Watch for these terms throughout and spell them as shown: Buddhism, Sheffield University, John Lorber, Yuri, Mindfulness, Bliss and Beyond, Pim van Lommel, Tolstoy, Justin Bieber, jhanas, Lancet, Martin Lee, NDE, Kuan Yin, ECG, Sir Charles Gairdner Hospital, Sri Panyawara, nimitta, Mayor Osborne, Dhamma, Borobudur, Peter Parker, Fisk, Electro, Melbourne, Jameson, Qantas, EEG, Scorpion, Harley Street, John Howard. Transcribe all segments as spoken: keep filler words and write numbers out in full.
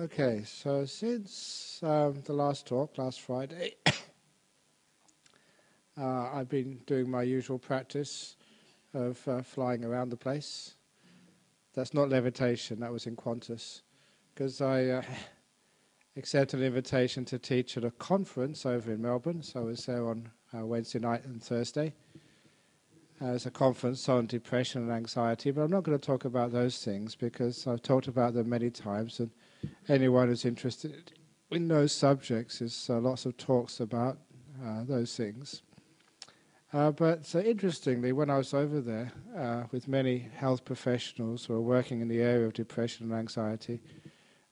Okay, so since um, the last talk, last Friday, uh, I've been doing my usual practice of uh, flying around the place. That's not levitation, that was in Qantas, because I uh, accepted an invitation to teach at a conference over in Melbourne, so I was there on uh, Wednesday night and Thursday. Uh, it's a conference on depression and anxiety, but I'm not going to talk about those things because I've talked about them many times, and anyone who's interested in those subjects is uh, lots of talks about uh, those things. Uh, but so interestingly, when I was over there uh, with many health professionals who are working in the area of depression and anxiety,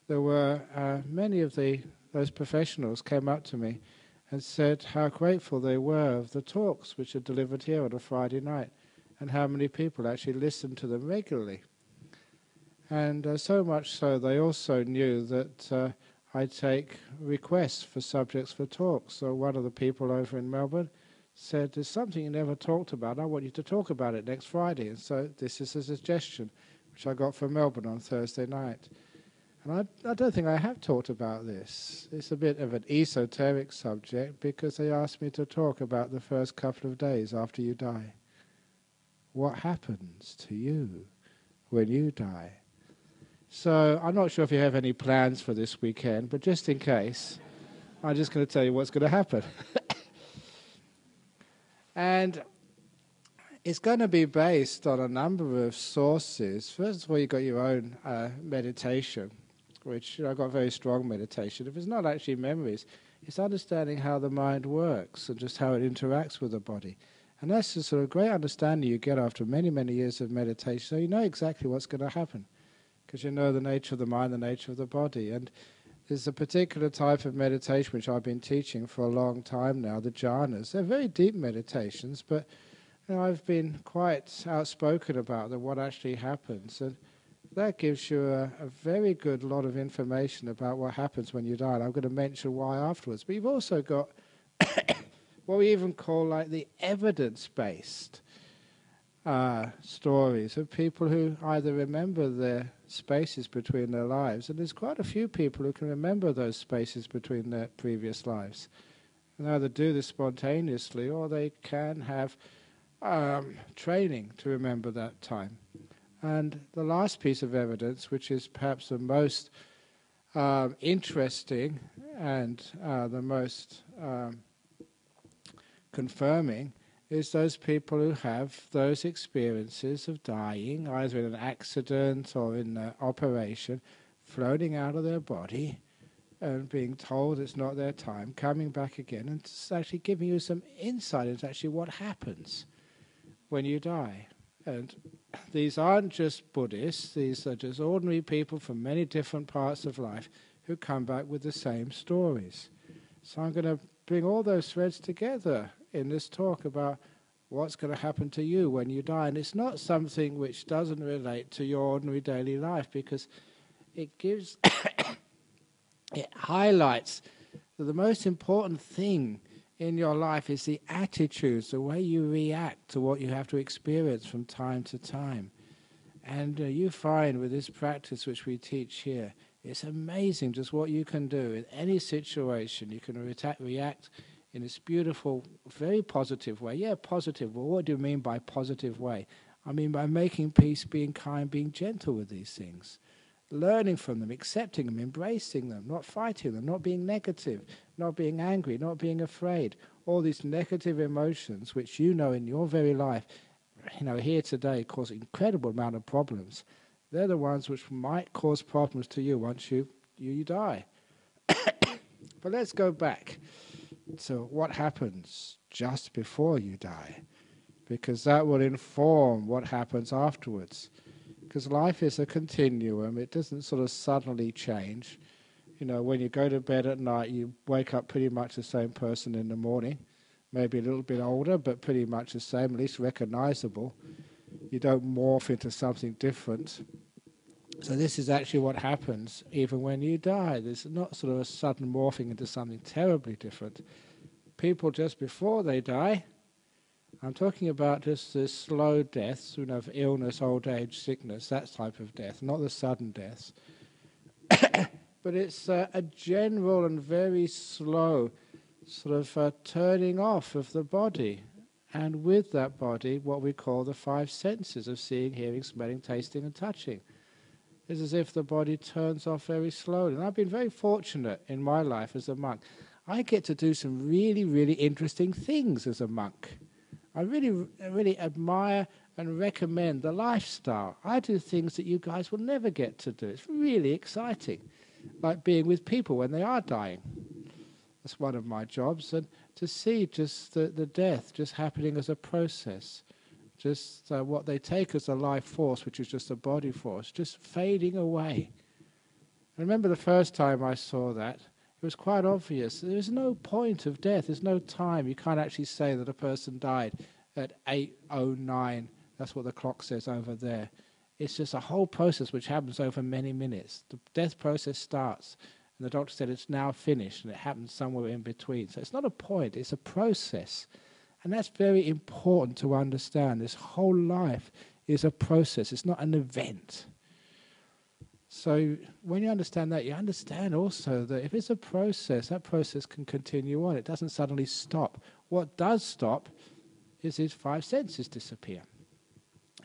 there were uh, many of the those professionals came up to me and said how grateful they were of the talks which are delivered here on a Friday night, and how many people actually listened to them regularly. And uh, so much so, they also knew that uh, I take requests for subjects for talks. So one of the people over in Melbourne said, there's something you never talked about, I want you to talk about it next Friday. And so this is a suggestion which I got from Melbourne on Thursday night. And I, I don't think I have talked about this. It's a bit of an esoteric subject because they asked me to talk about the first couple of days after you die. What happens to you when you die? So I'm not sure if you have any plans for this weekend, but just in case, I'm just going to tell you what's going to happen. And it's going to be based on a number of sources. First of all, you've got your own uh, meditation, which you know, I've got very strong meditation. If it's not actually memories, it's understanding how the mind works and just how it interacts with the body. And that's the sort of great understanding you get after many, many years of meditation. So you know exactly what's going to happen because you know the nature of the mind, the nature of the body. And there's a particular type of meditation which I've been teaching for a long time now, the jhanas. They're very deep meditations, but you know, I've been quite outspoken about them, what actually happens. And that gives you a, a very good lot of information about what happens when you die. And I'm going to mention why afterwards. But you've also got what we even call like the evidence-based uh, stories of people who either remember their spaces between their lives, and there's quite a few people who can remember those spaces between their previous lives. And either do this spontaneously or they can have Um, training to remember that time. And the last piece of evidence, which is perhaps the most um, interesting and uh, the most um, confirming, is those people who have those experiences of dying, either in an accident or in an operation, floating out of their body and being told it's not their time, coming back again, and actually giving you some insight into actually what happens when you die. And these aren't just Buddhists, these are just ordinary people from many different parts of life who come back with the same stories. So I'm going to bring all those threads together in this talk about what's going to happen to you when you die. And it's not something which doesn't relate to your ordinary daily life, because it gives, it highlights that the most important thing in your life is the attitudes, the way you react to what you have to experience from time to time. And uh, you find with this practice which we teach here, it's amazing just what you can do in any situation. You can re react in this beautiful, very positive way. Yeah, positive. Well, what do you mean by positive way? I mean by making peace, being kind, being gentle with these things. Learning from them, accepting them, embracing them, not fighting them, not being negative, not being angry, not being afraid. All these negative emotions which you know in your very life, you know, here today cause an incredible amount of problems. They're the ones which might cause problems to you once you, you, you die. But let's go back to what happens just before you die, because that will inform what happens afterwards. Because life is a continuum, it doesn't sort of suddenly change. You know, when you go to bed at night, you wake up pretty much the same person in the morning, maybe a little bit older, but pretty much the same, at least recognizable. You don't morph into something different. So this is actually what happens even when you die. There's not sort of a sudden morphing into something terribly different. People just before they die, I'm talking about just the slow deaths, you know, of illness, old age, sickness, that type of death, not the sudden deaths. but it's uh, a general and very slow sort of uh, turning off of the body, and with that body what we call the five senses of seeing, hearing, smelling, tasting and touching. It's as if the body turns off very slowly. And I've been very fortunate in my life as a monk. I get to do some really, really interesting things as a monk. I really, really admire and recommend the lifestyle. I do things that you guys will never get to do. It's really exciting, like being with people when they are dying. That's one of my jobs, and to see just the, the death just happening as a process, just uh, what they take as a life force, which is just a body force, just fading away. I remember the first time I saw that, it was quite obvious. There is no point of death, there's no time. You can't actually say that a person died at eight oh nine, that's what the clock says over there. It's just a whole process which happens over many minutes. The death process starts, and the doctor said it's now finished, and it happens somewhere in between. So it's not a point, it's a process. And that's very important to understand. This whole life is a process, it's not an event. So when you understand that, you understand also that if it's a process, that process can continue on. It doesn't suddenly stop. What does stop is these five senses disappear.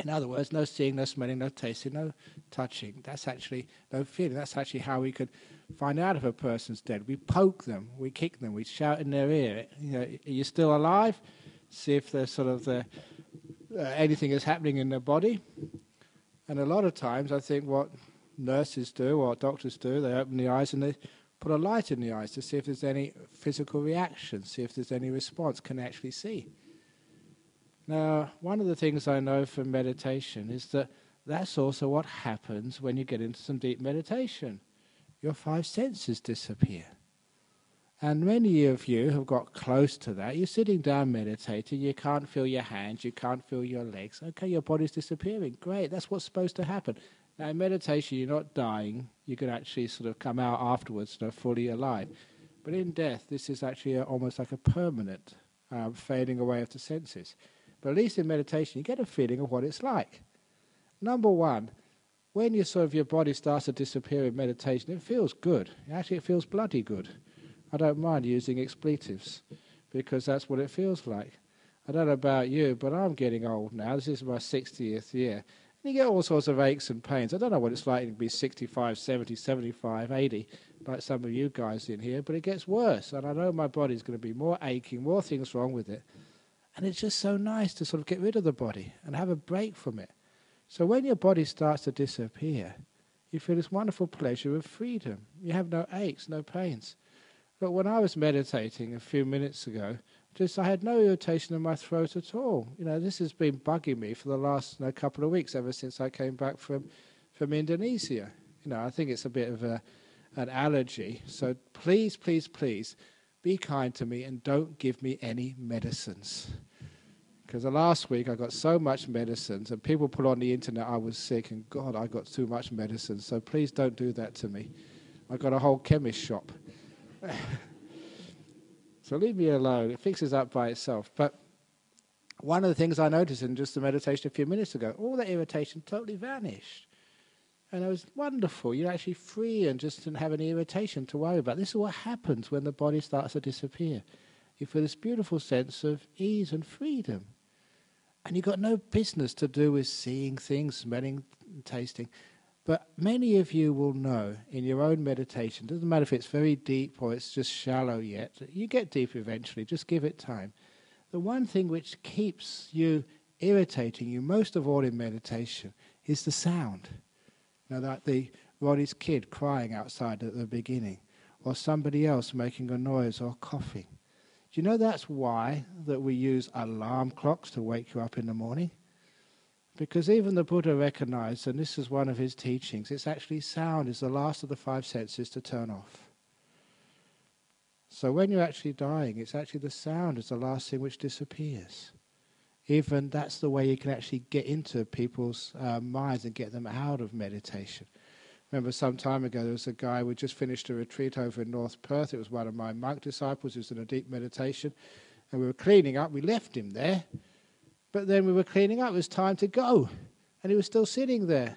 In other words, no seeing, no smelling, no tasting, no touching. That's actually no feeling. That's actually how we could find out if a person's dead. We poke them, we kick them, we shout in their ear. You know, are you still alive? See if there's sort of the, uh, anything is happening in their body. And a lot of times, I think what nurses do or doctors do, they open the eyes and they put a light in the eyes to see if there's any physical reaction, see if there's any response, can actually see. Now, one of the things I know from meditation is that that's also what happens when you get into some deep meditation. Your five senses disappear. And many of you have got close to that. You're sitting down meditating, you can't feel your hands, you can't feel your legs. Okay, your body's disappearing. Great, that's what's supposed to happen. Now, in meditation, you're not dying. You can actually sort of come out afterwards and are fully alive. But in death, this is actually a, almost like a permanent um, fading away of the senses. But at least in meditation, you get a feeling of what it's like. Number one, when you sort of your body starts to disappear in meditation, it feels good. Actually, it feels bloody good. I don't mind using expletives because that's what it feels like. I don't know about you, but I'm getting old now. This is my sixtieth year. And you get all sorts of aches and pains. I don't know what it's like to be sixty-five, seventy, seventy-five, eighty, like some of you guys in here, but it gets worse. And I know my body's going to be more aching, more things wrong with it. And it's just so nice to sort of get rid of the body and have a break from it. So when your body starts to disappear, you feel this wonderful pleasure of freedom. You have no aches, no pains. But when I was meditating a few minutes ago, just I had no irritation in my throat at all. You know, this has been bugging me for the last you know, couple of weeks, ever since I came back from, from Indonesia. You know, I think it's a bit of a, an allergy. So please, please, please, be kind to me and don't give me any medicines. Because the last week I got so much medicines, and people put on the internet I was sick, and God, I got too much medicine, so please don't do that to me. I got a whole chemist shop. So leave me alone, it fixes up by itself. But one of the things I noticed in just the meditation a few minutes ago, all that irritation totally vanished. And it was wonderful. You're actually free and just didn't have any irritation to worry about. This is what happens when the body starts to disappear. You feel this beautiful sense of ease and freedom. And you've got no business to do with seeing things, smelling, tasting. But many of you will know in your own meditation, doesn't matter if it's very deep or it's just shallow yet, you get deep eventually, just give it time. The one thing which keeps you irritating you most of all in meditation is the sound. You know, like the Ronnie's kid crying outside at the beginning, or somebody else making a noise or coughing. Do you know that's why that we use alarm clocks to wake you up in the morning? Because even the Buddha recognized, and this is one of his teachings, it's actually sound is the last of the five senses to turn off. So when you're actually dying, it's actually the sound is the last thing which disappears. Even that's the way you can actually get into people's uh, minds and get them out of meditation. Remember some time ago there was a guy who just finished a retreat over in North Perth. It was one of my monk disciples who was in a deep meditation. And we were cleaning up. We left him there. But then we were cleaning up. It was time to go. And he was still sitting there.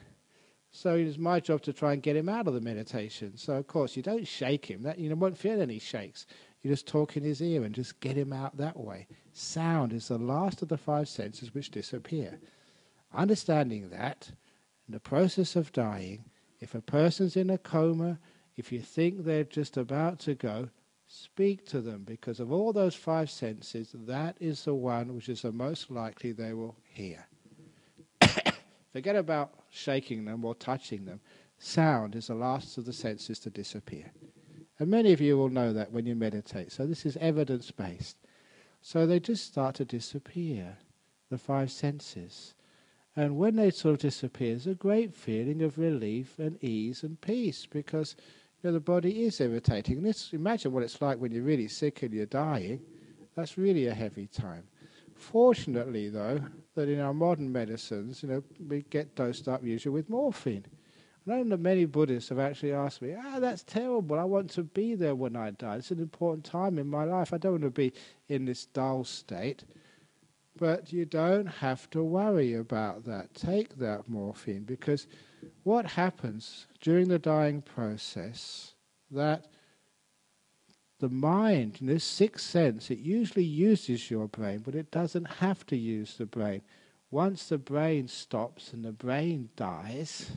So it was my job to try and get him out of the meditation. So, of course, you don't shake him. That, you won't feel any shakes. You just talk in his ear and just get him out that way. Sound is the last of the five senses which disappear. Understanding that, in the process of dying, if a person's in a coma, if you think they're just about to go, speak to them, because of all those five senses, that is the one which is the most likely they will hear. Forget about shaking them or touching them. Sound is the last of the senses to disappear. And many of you will know that when you meditate. So this is evidence-based. So they just start to disappear, the five senses. And when they sort of disappear, there's a great feeling of relief and ease and peace, because you know, the body is irritating. Let's imagine what it's like when you're really sick and you're dying. That's really a heavy time. Fortunately, though, that in our modern medicines, you know, we get dosed up usually with morphine. I know that many Buddhists have actually asked me, ah, that's terrible, I want to be there when I die. It's an important time in my life. I don't want to be in this dull state. But you don't have to worry about that. Take that morphine, because what happens during the dying process, that the mind, in this sixth sense, it usually uses your brain, but it doesn't have to use the brain. Once the brain stops and the brain dies,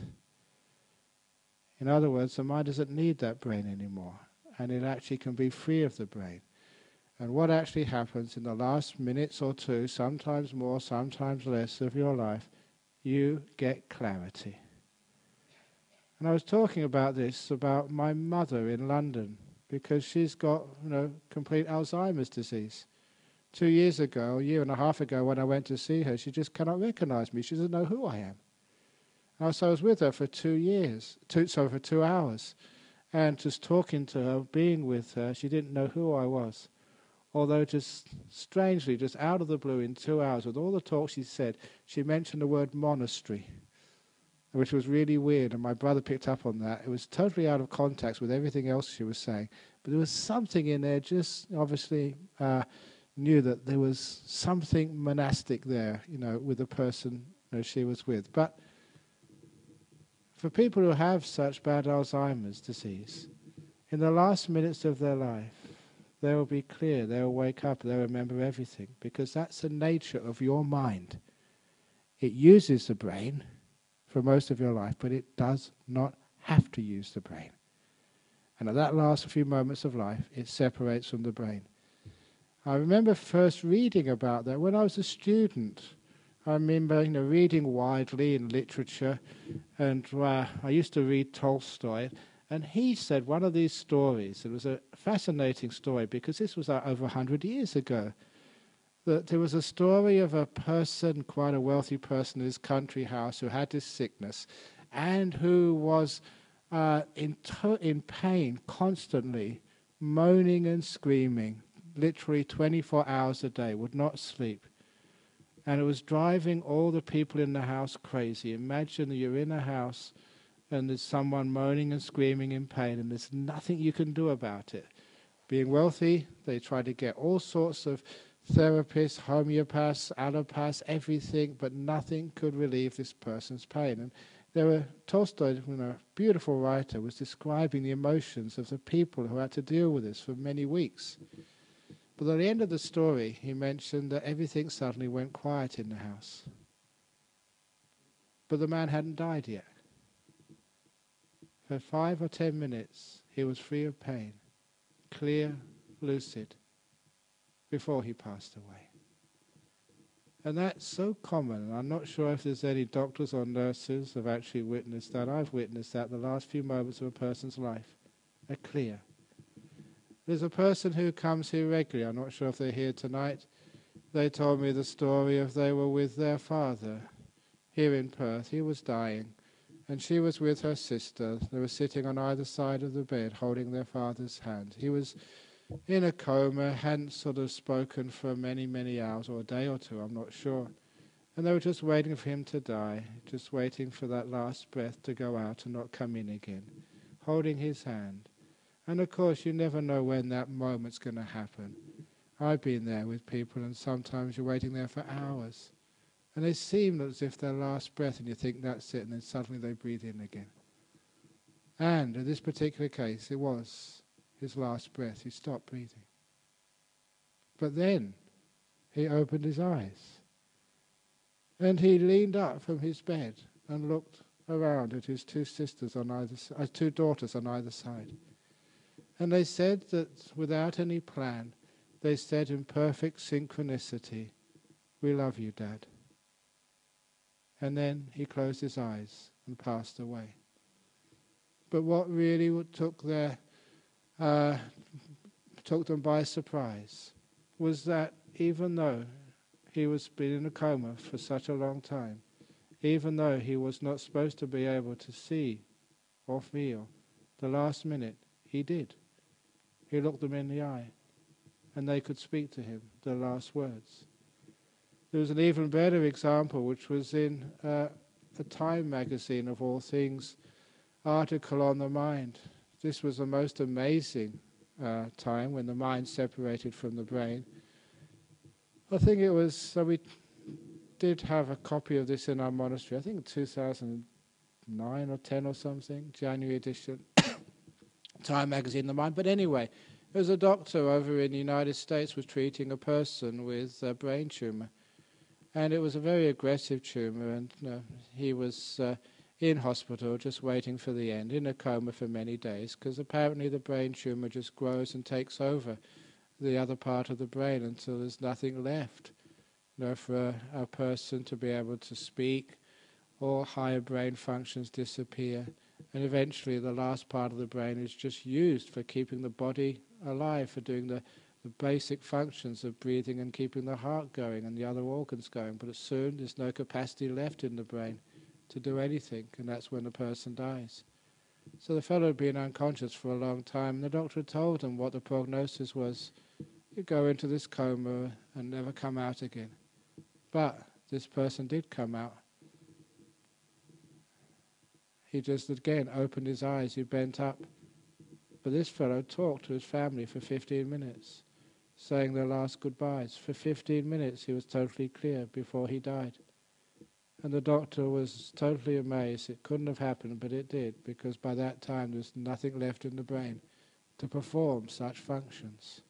in other words, the mind doesn't need that brain anymore, and it actually can be free of the brain. And what actually happens in the last minutes or two, sometimes more, sometimes less of your life, you get clarity. And I was talking about this, about my mother in London, because she's got, you know, complete Alzheimer's disease. Two years ago, a year and a half ago, when I went to see her, she just cannot recognize me. She doesn't know who I am. And so I was with her for two years, two, sorry, for two hours, and just talking to her, being with her, she didn't know who I was. Although just strangely, just out of the blue in two hours, with all the talk she said, she mentioned the word monastery, which was really weird, and my brother picked up on that. It was totally out of context with everything else she was saying. But there was something in there, just obviously uh, knew that there was something monastic there, you know, with the person you know, she was with. But for people who have such bad Alzheimer's disease, in the last minutes of their life, they will be clear, they will wake up, they'll remember everything, because that's the nature of your mind. It uses the brain for most of your life, but it does not have to use the brain. And at that last few moments of life, it separates from the brain. I remember first reading about that when I was a student. I remember you know, reading widely in literature, and uh, I used to read Tolstoy, and he said one of these stories, it was a fascinating story, because this was uh, over a hundred years ago, that there was a story of a person, quite a wealthy person in his country house, who had this sickness, and who was uh, in, in pain constantly, moaning and screaming, literally twenty-four hours a day, would not sleep. And it was driving all the people in the house crazy. Imagine you're in a house and there's someone moaning and screaming in pain and there's nothing you can do about it. Being wealthy, they tried to get all sorts of therapists, homeopaths, allopaths, everything, but nothing could relieve this person's pain. And there were Tolstoy, you know, a beautiful writer, was describing the emotions of the people who had to deal with this for many weeks. But at the end of the story, he mentioned that everything suddenly went quiet in the house. But the man hadn't died yet. For five or ten minutes, he was free of pain, clear, lucid, before he passed away. And that's so common. I'm not sure if there's any doctors or nurses who have actually witnessed that. I've witnessed that the last few moments of a person's life are clear. There's a person who comes here regularly, I'm not sure if they're here tonight. They told me the story of they were with their father here in Perth. He was dying, and she was with her sister. They were sitting on either side of the bed, holding their father's hand. He was in a coma, hadn't sort of spoken for many, many hours, or a day or two, I'm not sure. And they were just waiting for him to die, just waiting for that last breath to go out and not come in again, holding his hand. And of course, you never know when that moment's going to happen. I've been there with people, and sometimes you're waiting there for hours, And they seem as if their last breath, and you think that's it, and then suddenly they breathe in again. And in this particular case, it was his last breath. He stopped breathing. But then he opened his eyes. And he leaned up from his bed and looked around at his two sisters on either side, uh, two daughters on either side. And they said that without any plan, they said in perfect synchronicity, "We love you, Dad." And then he closed his eyes and passed away. But what really took their, uh, took them by surprise was that even though he was been in a coma for such a long time, even though he was not supposed to be able to see or feel, the last minute he did. He looked them in the eye, and they could speak to him the last words. There was an even better example, which was in uh, a Time magazine, of all things, article on the mind. This was the most amazing uh, time when the mind separated from the brain. I think it was, so we did have a copy of this in our monastery, I think two thousand nine or ten or something, January edition, Time magazine, The Mind. But anyway, there was a doctor over in the United States was treating a person with a brain tumour. And it was a very aggressive tumour, and you know, he was uh, in hospital just waiting for the end, in a coma for many days, because apparently the brain tumour just grows and takes over the other part of the brain until there's nothing left, you know, for a, a person to be able to speak, or higher brain functions disappear, and eventually the last part of the brain is just used for keeping the body alive, for doing the, the basic functions of breathing and keeping the heart going and the other organs going, but soon there's no capacity left in the brain to do anything, and that's when the person dies. So the fellow had been unconscious for a long time, and the doctor had told him what the prognosis was. You go into this coma and never come out again. But this person did come out. He just again opened his eyes, he bent up. But this fellow talked to his family for fifteen minutes, saying their last goodbyes. For fifteen minutes he was totally clear before he died. And the doctor was totally amazed. It couldn't have happened, but it did, because by that time there was nothing left in the brain to perform such functions.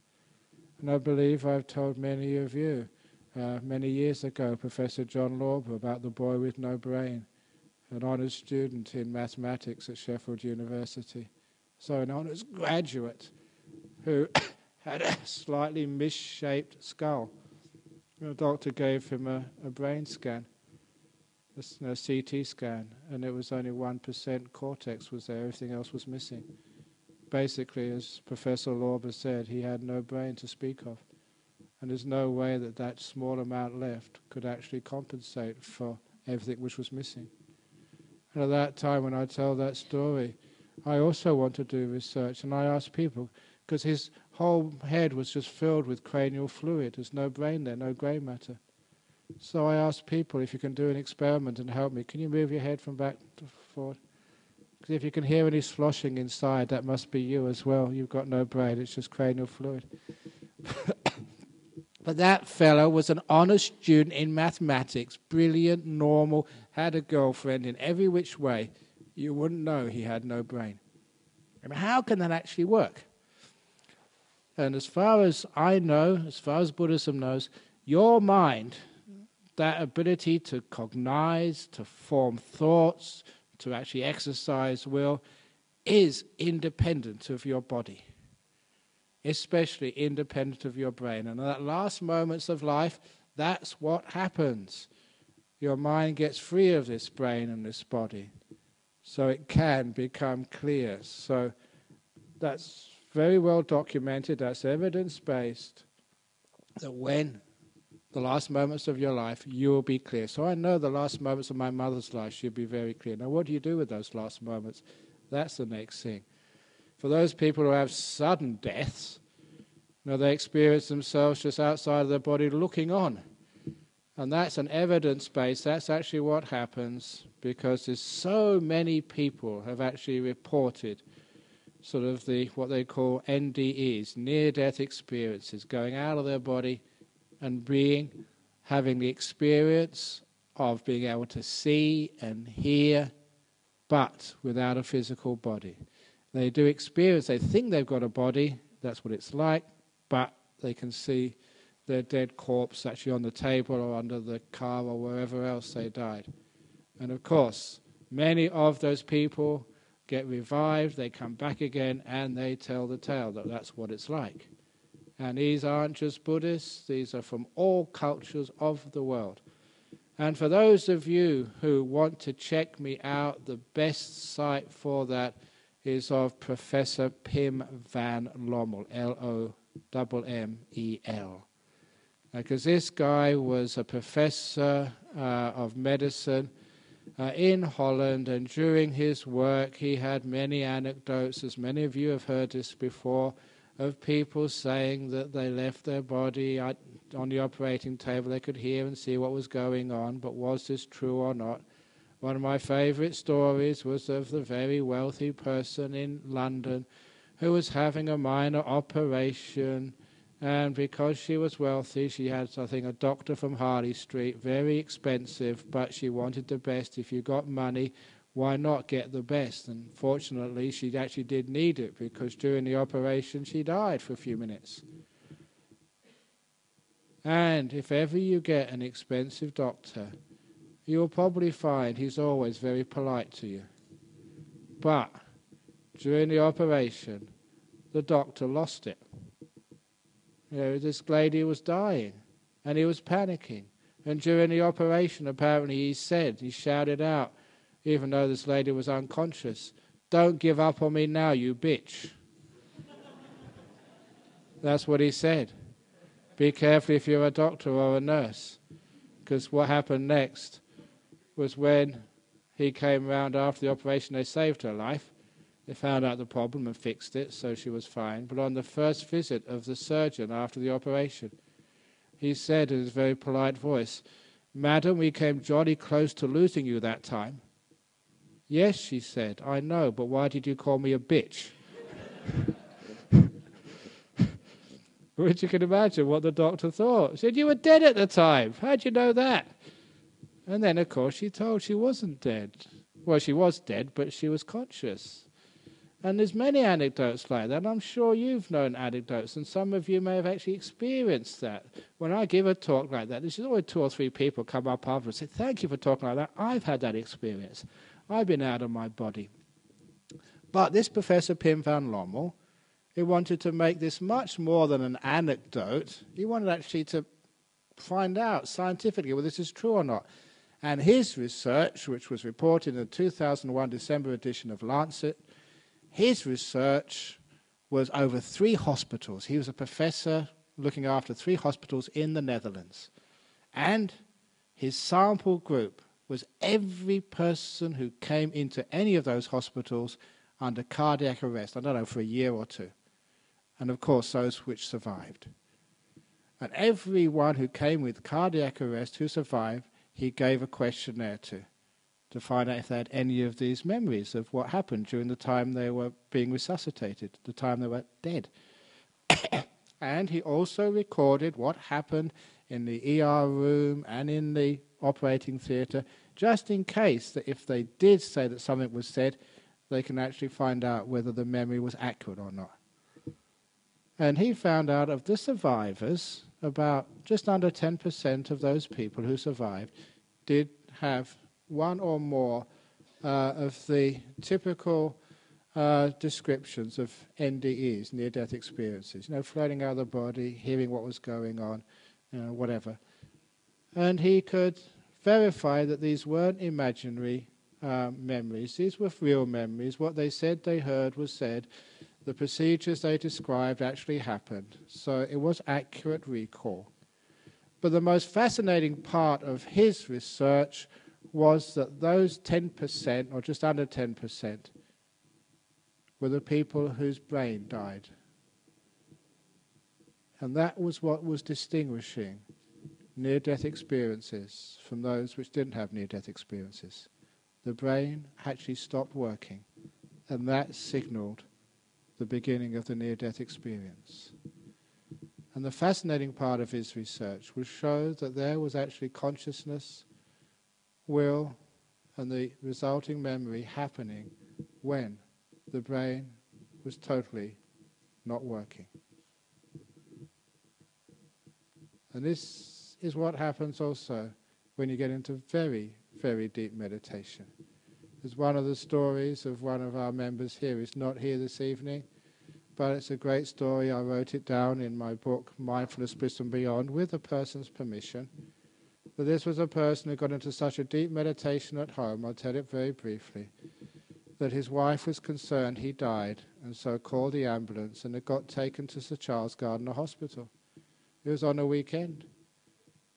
And I believe I've told many of you, uh, many years ago, Professor John Lorber, about the boy with no brain, an honours student in mathematics at Sheffield University. So an honours graduate who had a slightly misshaped skull. The doctor gave him a, a brain scan. A, a C T scan, and it was only one percent cortex was there, everything else was missing. Basically, as Professor Lorber said, he had no brain to speak of, and there's no way that that small amount left could actually compensate for everything which was missing. And at that time, when I tell that story, I also want to do research, and I ask people, because his whole head was just filled with cranial fluid, there's no brain there, no grey matter. So I asked people, if you can do an experiment and help me, can you move your head from back to forward? Because if you can hear any sloshing inside, that must be you as well. You've got no brain, it's just cranial fluid. But that fellow was an honest student in mathematics, brilliant, normal, had a girlfriend in every which way. You wouldn't know he had no brain. I mean, how can that actually work? And as far as I know, as far as Buddhism knows, your mind, that ability to cognize, to form thoughts, to actually exercise will, is independent of your body, especially independent of your brain. And in that last moments of life, that's what happens. Your mind gets free of this brain and this body, so it can become clear. So that's very well documented, that's evidence-based, that when the last moments of your life, you will be clear. So I know the last moments of my mother's life, she'll be very clear. Now, what do you do with those last moments? That's the next thing. For those people who have sudden deaths, you know, they experience themselves just outside of their body looking on. And that's an evidence base. That's actually what happens, because there's so many people have actually reported sort of the what they call N D Es, near-death experiences, going out of their body and being, having the experience of being able to see and hear, but without a physical body. They do experience, they think they've got a body, that's what it's like, but they can see their dead corpse actually on the table or under the car or wherever else they died. And of course, many of those people get revived, they come back again, and they tell the tale that that's what it's like. And these aren't just Buddhists, these are from all cultures of the world. And for those of you who want to check me out, the best site for that is of Professor Pim van Lommel, L O M M E L. Because uh, this guy was a professor uh, of medicine uh, in Holland, and during his work he had many anecdotes, as many of you have heard this before, of people saying that they left their body at, on the operating table, they could hear and see what was going on, but was this true or not? One of my favourite stories was of the very wealthy person in London who was having a minor operation, and because she was wealthy, she had, I think, a doctor from Harley Street, very expensive, but she wanted the best. If you got money, why not get the best? And fortunately, she actually did need it, because during the operation, she died for a few minutes. And if ever you get an expensive doctor, you'll probably find he's always very polite to you. But during the operation, the doctor lost it. You know, this lady was dying, and he was panicking. And during the operation, apparently he said, he shouted out, even though this lady was unconscious, "Don't give up on me now, you bitch." That's what he said. Be careful if you're a doctor or a nurse, because what happened next was when he came round after the operation, they saved her life. They found out the problem and fixed it, so she was fine. But on the first visit of the surgeon after the operation, he said in his very polite voice, "Madam, we came jolly close to losing you that time." "Yes," she said, "I know, but why did you call me a bitch?" Which you can imagine what the doctor thought. He said, "You were dead at the time. How'd you know that?" And then, of course, she told she wasn't dead. Well, she was dead, but she was conscious. And there's many anecdotes like that. I'm sure you've known anecdotes, and some of you may have actually experienced that. When I give a talk like that, there's always two or three people come up after and say, "Thank you for talking like that. I've had that experience. I've been out of my body." But this Professor Pim van Lommel, he wanted to make this much more than an anecdote. He wanted actually to find out scientifically whether this is true or not. And his research, which was reported in the two thousand one December edition of Lancet, his research was over three hospitals. He was a professor looking after three hospitals in the Netherlands. And his sample group was every person who came into any of those hospitals under cardiac arrest, I don't know, for a year or two. And of course, those which survived. And everyone who came with cardiac arrest who survived, he gave a questionnaire to, to find out if they had any of these memories of what happened during the time they were being resuscitated, the time they were dead. And he also recorded what happened in the E R room and in the operating theatre, just in case that if they did say that something was said, they can actually find out whether the memory was accurate or not. And he found out of the survivors, about just under ten percent of those people who survived did have one or more uh, of the typical uh, descriptions of N D Es, near-death experiences, you know, floating out of the body, hearing what was going on, you know, whatever. And he could verify that these weren't imaginary Uh, memories. These were real memories. What they said they heard was said. The procedures they described actually happened. So it was accurate recall. But the most fascinating part of his research was that those ten percent, or just under ten percent, were the people whose brain died. And that was what was distinguishing near-death experiences from those which didn't have near-death experiences. The brain actually stopped working, and that signalled the beginning of the near-death experience. And the fascinating part of his research was show that there was actually consciousness will and the resulting memory happening when the brain was totally not working. And this is what happens also when you get into very, very deep meditation. As one of the stories of one of our members here is not here this evening, but it's a great story. I wrote it down in my book, Mindfulness, Bliss and Beyond, with a person's permission. But this was a person who got into such a deep meditation at home, I'll tell it very briefly, that his wife was concerned he died and so called the ambulance, and it got taken to Sir Charles Gairdner Hospital. It was on a weekend.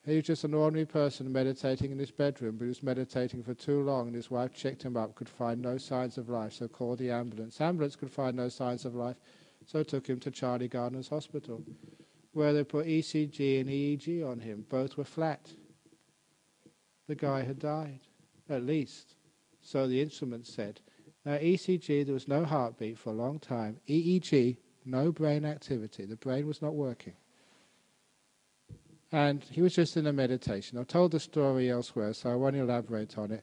He was just an ordinary person meditating in his bedroom, but he was meditating for too long, and his wife checked him up, could find no signs of life, so called the ambulance. Ambulance could find no signs of life, so took him to Charlie Gairdner's Hospital, where they put E C G and E E G on him. Both were flat. The guy had died, at least, so the instruments said. Now, E C G, there was no heartbeat for a long time. E E G, no brain activity. The brain was not working. And he was just in a meditation. I've told the story elsewhere, so I won't elaborate on it.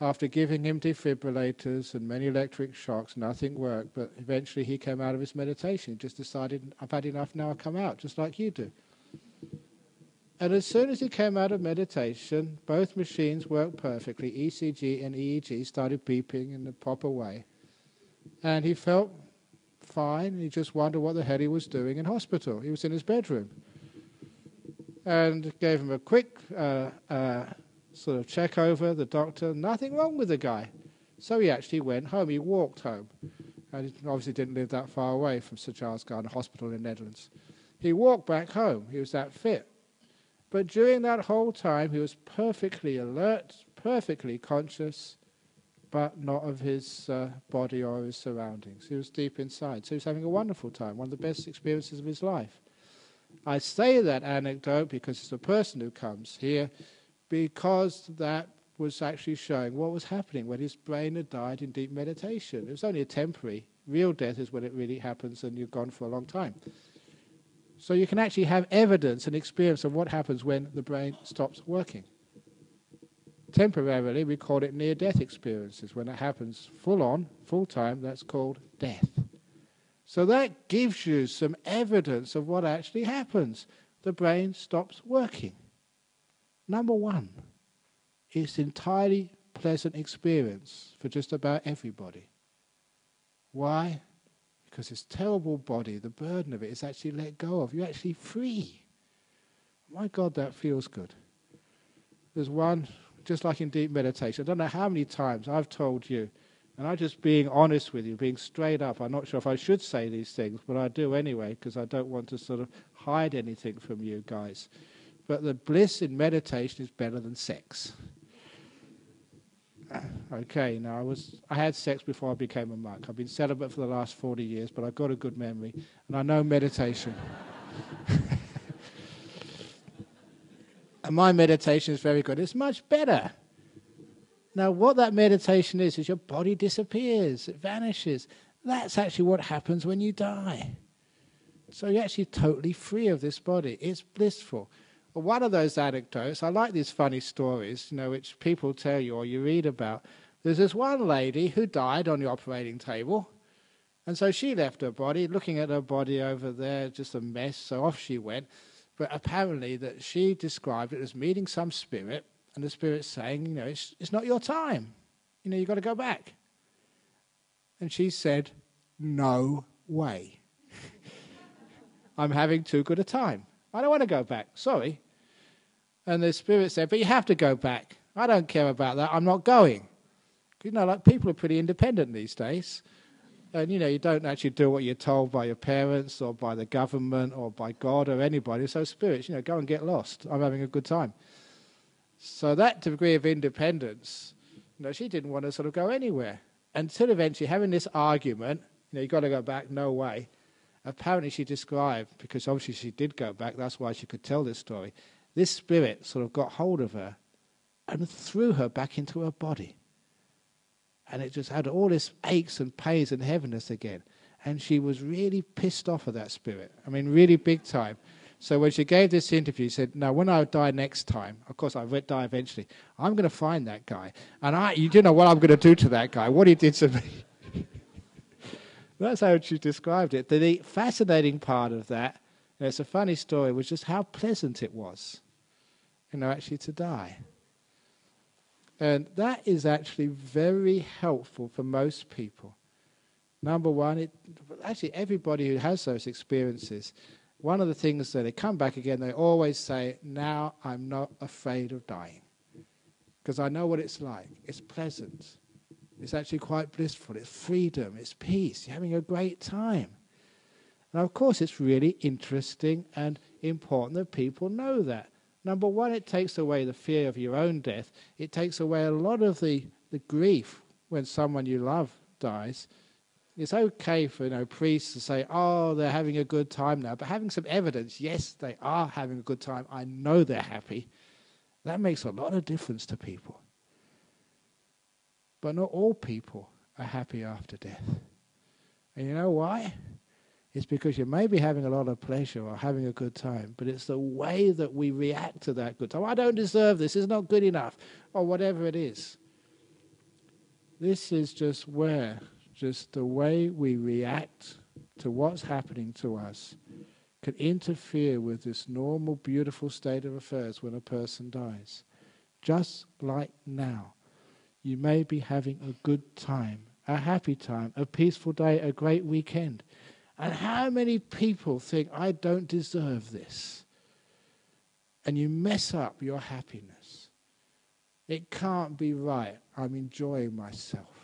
After giving him defibrillators and many electric shocks, nothing worked, but eventually he came out of his meditation. He just decided, I've had enough, now I'll come out, just like you do. And as soon as he came out of meditation, both machines worked perfectly. E C G and E E G started beeping in a proper way. And he felt fine, and he just wondered what the hell he was doing in hospital. He was in his bedroom. And gave him a quick uh, uh, sort of check over, the doctor, nothing wrong with the guy. So he actually went home, he walked home. And he obviously didn't live that far away from Sir Charles Gairdner Hospital in the Netherlands. He walked back home, he was that fit. But during that whole time, he was perfectly alert, perfectly conscious, but not of his uh, body or his surroundings. He was deep inside, so he was having a wonderful time, one of the best experiences of his life. I say that anecdote because it's the person who comes here, because that was actually showing what was happening when his brain had died in deep meditation. It was only a temporary. Real death is when it really happens and you're gone for a long time. So you can actually have evidence and experience of what happens when the brain stops working. Temporarily, we call it near-death experiences. When it happens full-on, full-time, that's called death. So that gives you some evidence of what actually happens. The brain stops working. Number one, it's an entirely pleasant experience for just about everybody. Why? Because this terrible body, the burden of it is actually let go of. You're actually free. My God, that feels good. There's one, just like in deep meditation, I don't know how many times I've told you, and I'm just being honest with you, being straight up. I'm not sure if I should say these things, but I do anyway, because I don't want to sort of hide anything from you guys. But the bliss in meditation is better than sex. Okay, now I was, I had sex before I became a monk. I've been celibate for the last forty years, but I've got a good memory, and I know meditation. And my meditation is very good. It's much better. Now, what that meditation is, is your body disappears, it vanishes. That's actually what happens when you die. So you're actually totally free of this body. It's blissful. Well, one of those anecdotes, I like these funny stories, you know, which people tell you or you read about. There's this one lady who died on the operating table, and so she left her body, looking at her body over there, just a mess, so off she went. But apparently that she described it as meeting some spirit, and the spirit's saying, you know, it's, it's not your time. You know, you've got to go back. And she said, no way. I'm having too good a time. I don't want to go back. Sorry. And the spirit said, but you have to go back. I don't care about that. I'm not going. You know, like people are pretty independent these days. And, you know, you don't actually do what you're told by your parents or by the government or by God or anybody. So spirits, you know, go and get lost. I'm having a good time. So that degree of independence, you know, she didn't want to sort of go anywhere. Until eventually having this argument, you know, you've got to go back, no way. Apparently she described, because obviously she did go back, that's why she could tell this story, this spirit sort of got hold of her and threw her back into her body. And it just had all this aches and pains and heaviness again. And she was really pissed off at that spirit. I mean, really big time. So when she gave this interview, she said, "Now, when I die next time, of course I will die eventually, I'm going to find that guy. And I, you do know what I'm going to do to that guy, what he did to me." That's how she described it. The, the fascinating part of that, and it's a funny story, was just how pleasant it was, you know, actually to die. And that is actually very helpful for most people. Number one, it, actually everybody who has those experiences, one of the things that they come back again, they always say, "Now I'm not afraid of dying, because I know what it's like. It's pleasant. It's actually quite blissful. It's freedom. It's peace. You're having a great time." And of course, it's really interesting and important that people know that. Number one, it takes away the fear of your own death. It takes away a lot of the, the grief when someone you love dies. It's okay for, you know, priests to say, "Oh, they're having a good time now," but having some evidence, yes, they are having a good time, I know they're happy, that makes a lot of difference to people. But not all people are happy after death. And you know why? It's because you may be having a lot of pleasure or having a good time, but it's the way that we react to that good time. "I don't deserve this, it's not good enough," or whatever it is. This is just where, just the way we react to what's happening to us can interfere with this normal, beautiful state of affairs when a person dies. Just like now, you may be having a good time, a happy time, a peaceful day, a great weekend. And how many people think, "I don't deserve this?" And you mess up your happiness. It can't be right, I'm enjoying myself.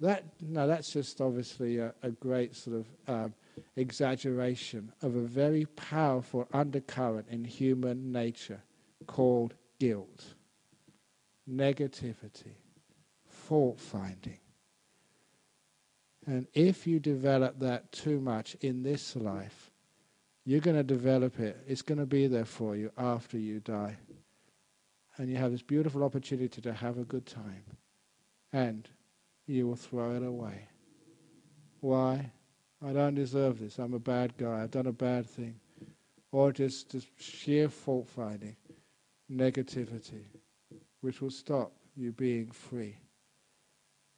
That, no, that's just obviously a, a great sort of um, exaggeration of a very powerful undercurrent in human nature called guilt, negativity, fault-finding. And if you develop that too much in this life, you're going to develop it. It's going to be there for you after you die. And you have this beautiful opportunity to have a good time. And you will throw it away. Why? "I don't deserve this, I'm a bad guy, I've done a bad thing." Or just, just sheer fault finding, negativity, which will stop you being free.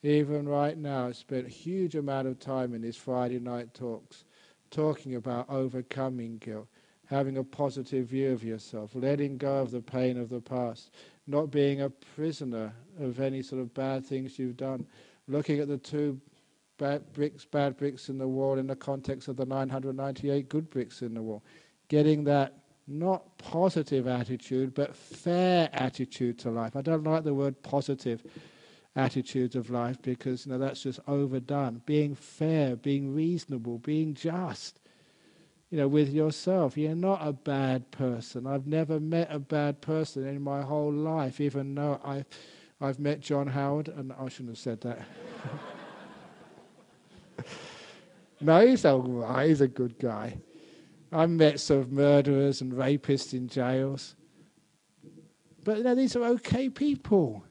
Even right now, I spent a huge amount of time in these Friday night talks talking about overcoming guilt, having a positive view of yourself, letting go of the pain of the past, not being a prisoner of any sort of bad things you've done, looking at the two bad bricks, bad bricks in the wall in the context of the nine hundred ninety-eight good bricks in the wall. Getting that not positive attitude, but fair attitude to life. I don't like the word positive attitude of life, because, you know, that's just overdone. Being fair, being reasonable, being just, you know, with yourself. You're not a bad person. I've never met a bad person in my whole life, even though I've I've met John Howard, and I shouldn't have said that. No, he's all right, he's a good guy. I've met sort of murderers and rapists in jails. But, you know, these are okay people.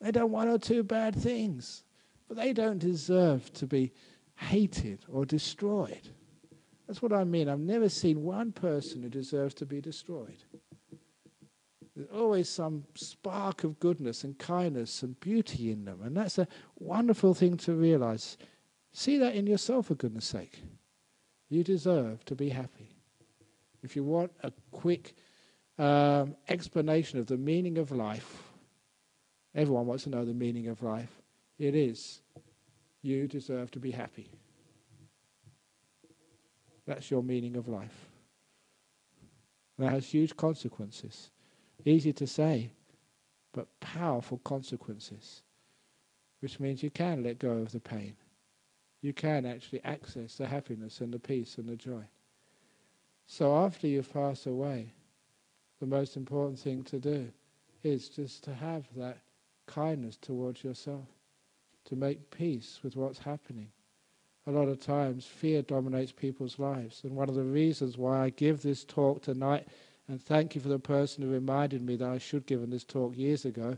They've done one or two bad things. But they don't deserve to be hated or destroyed. That's what I mean. I've never seen one person who deserves to be destroyed. There's always some spark of goodness and kindness and beauty in them. And that's a wonderful thing to realize. See that in yourself, for goodness sake. You deserve to be happy. If you want a quick um, explanation of the meaning of life, everyone wants to know the meaning of life. It is, you deserve to be happy. That's your meaning of life. That has huge consequences. Easy to say, but powerful consequences, which means you can let go of the pain. You can actually access the happiness and the peace and the joy. So after you pass away, the most important thing to do is just to have that kindness towards yourself, to make peace with what's happening. A lot of times fear dominates people's lives, and one of the reasons why I give this talk tonight, and thank you for the person who reminded me that I should have given this talk years ago,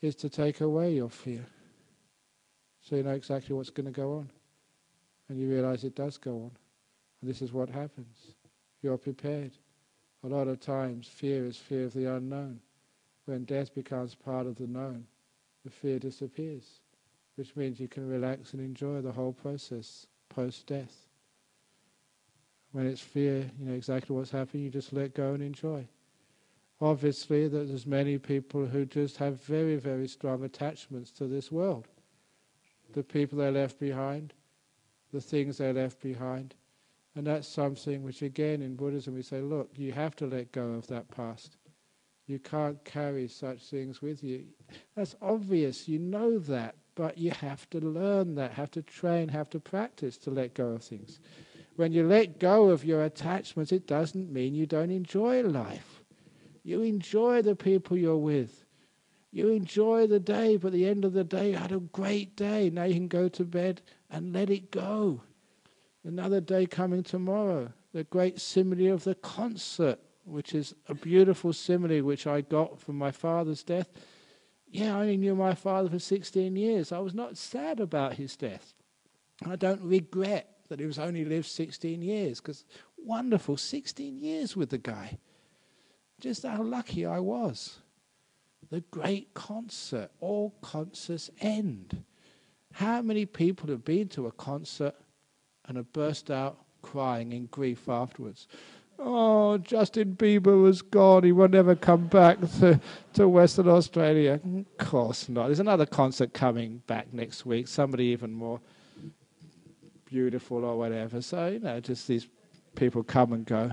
is to take away your fear. So you know exactly what's going to go on. And you realize it does go on. And this is what happens. you're prepared. A lot of times fear is fear of the unknown. When death becomes part of the known, the fear disappears, which means you can relax and enjoy the whole process post-death. When it's fear, you know exactly what's happening, you just let go and enjoy. Obviously, there's many people who just have very, very strong attachments to this world. The people they left behind, the things they left behind, and that's something which, again, in Buddhism we say, look, you have to let go of that past. You can't carry such things with you. That's obvious, you know that, but you have to learn that, have to train, have to practice to let go of things. When you let go of your attachments, it doesn't mean you don't enjoy life. You enjoy the people you're with. You enjoy the day, but at the end of the day, you had a great day. Now you can go to bed and let it go. Another day coming tomorrow. The great simile of the concert, which is a beautiful simile which I got from my father's death. Yeah, I knew my father for sixteen years. I was not sad about his death. I don't regret that he was only lived sixteen years, because wonderful, sixteen years with the guy. Just how lucky I was. The great concert, all concerts end. How many people have been to a concert and have burst out crying in grief afterwards? Oh, Justin Bieber was gone, he will never come back to, to Western Australia. Of course not. There's another concert coming back next week, somebody even more beautiful or whatever. So, you know, just these people come and go.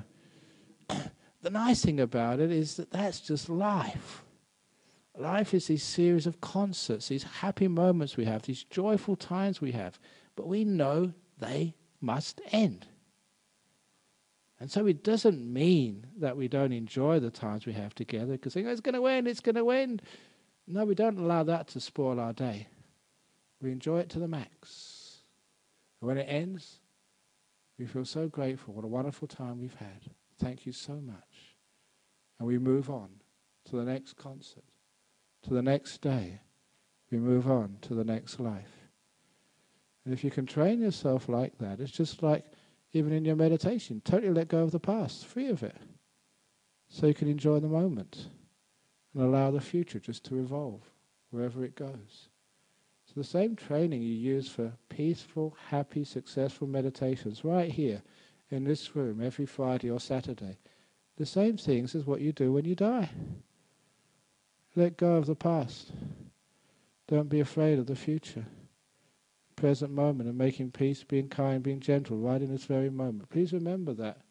The nice thing about it is that that's just life. Life is these series of concerts, these happy moments we have, these joyful times we have, but we know they must end. And so it doesn't mean that we don't enjoy the times we have together, because oh, it's going to end, it's going to end. No, we don't allow that to spoil our day. We enjoy it to the max. And when it ends, we feel so grateful. What a wonderful time we've had. Thank you so much. And we move on to the next concert, to the next day. We move on to the next life. And if you can train yourself like that, it's just like even in your meditation, totally let go of the past, free of it, so you can enjoy the moment and allow the future just to evolve wherever it goes. So the same training you use for peaceful, happy, successful meditations right here in this room every Friday or Saturday, the same things as what you do when you die. Let go of the past. Don't be afraid of the future. Present moment and making peace, being kind, being gentle, right in this very moment. Please remember that.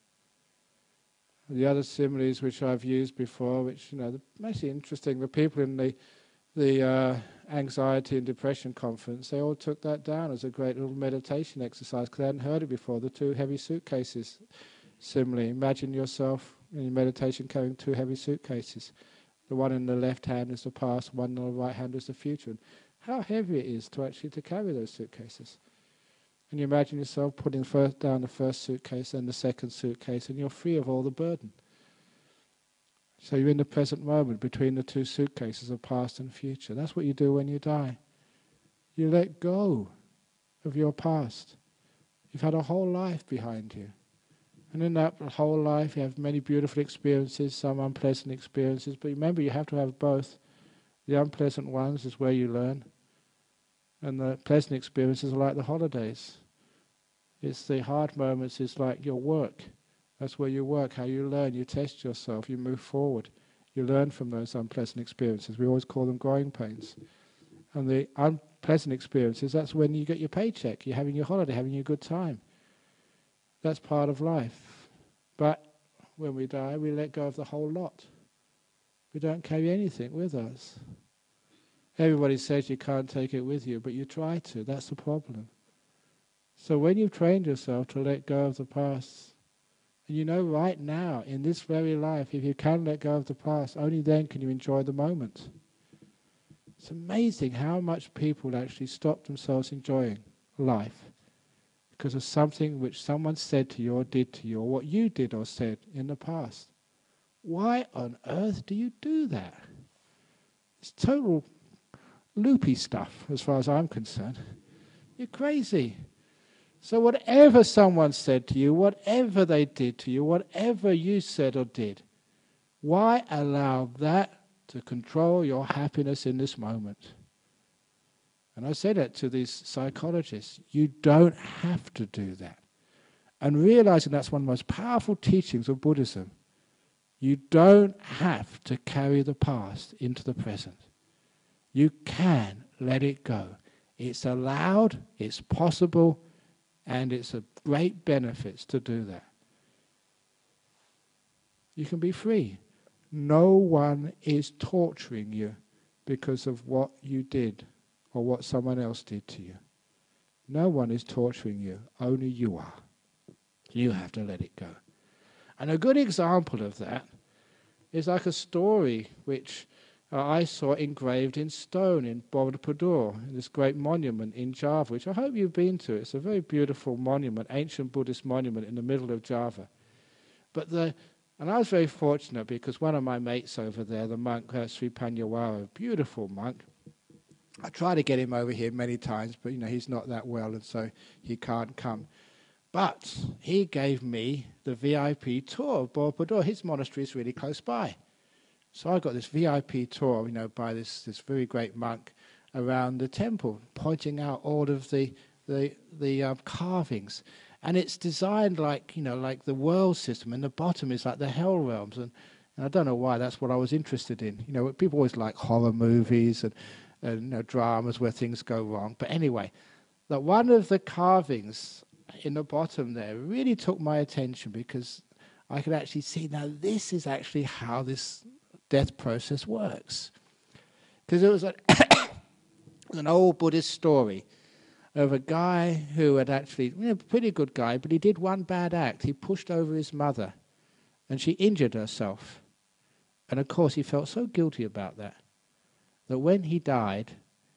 The other similes which I've used before, which, you know, the, actually interesting, the people in the, the uh, anxiety and depression conference, they all took that down as a great little meditation exercise, because I hadn't heard it before, the two heavy suitcases simile. Imagine yourself in your meditation carrying two heavy suitcases. The one in the left hand is the past, one in the right hand is the future. And how heavy it is to actually to carry those suitcases. And you imagine yourself putting first down the first suitcase and the second suitcase, and you're free of all the burden. So you're in the present moment between the two suitcases of past and future. That's what you do when you die. You let go of your past. You've had a whole life behind you. And in that whole life you have many beautiful experiences, some unpleasant experiences, but remember you have to have both. The unpleasant ones is where you learn, and the pleasant experiences are like the holidays. It's the hard moments, it's like your work. That's where you work, how you learn, you test yourself, you move forward. You learn from those unpleasant experiences. We always call them growing pains. And the unpleasant experiences, that's when you get your paycheck, you're having your holiday, having your good time. That's part of life. But when we die, we let go of the whole lot. We don't carry anything with us. Everybody says you can't take it with you, but you try to. That's the problem. So when you've trained yourself to let go of the past, and you know right now, in this very life, if you can let go of the past, only then can you enjoy the moment. It's amazing how much people actually stop themselves enjoying life because of something which someone said to you or did to you, or what you did or said in the past. Why on earth do you do that? It's total loopy stuff, as far as I'm concerned. You're crazy. So whatever someone said to you, whatever they did to you, whatever you said or did, why allow that to control your happiness in this moment? And I say that to these psychologists. You don't have to do that. And realizing that's one of the most powerful teachings of Buddhism. You don't have to carry the past into the present. You can let it go. It's allowed, it's possible, and it's a great benefit to do that. You can be free. No one is torturing you because of what you did or what someone else did to you. No one is torturing you, only you are. You have to let it go. And a good example of that is like a story which uh, I saw engraved in stone in Borobudur, this great monument in Java, which I hope you've been to. It's a very beautiful monument, ancient Buddhist monument in the middle of Java. But the And I was very fortunate because one of my mates over there, the monk, uh, Sri Panyawara, a beautiful monk. I tried to get him over here many times, but you know he's not that well and so he can't come. But he gave me the V I P tour of Borobudur. His monastery is really close by. So I got this V I P tour, you know, by this, this very great monk around the temple, pointing out all of the, the, the um, carvings. And it's designed like, you know, like the world system, and the bottom is like the hell realms. And, and I don't know why, that's what I was interested in. You know, people always like horror movies and, and you know, dramas where things go wrong. But anyway, that one of the carvings in the bottom there really took my attention because I could actually see, now this is actually how this death process works. Because it was an, an old Buddhist story of a guy who had actually, you know, pretty good guy, but he did one bad act. He pushed over his mother and she injured herself. And of course he felt so guilty about that, that when he died,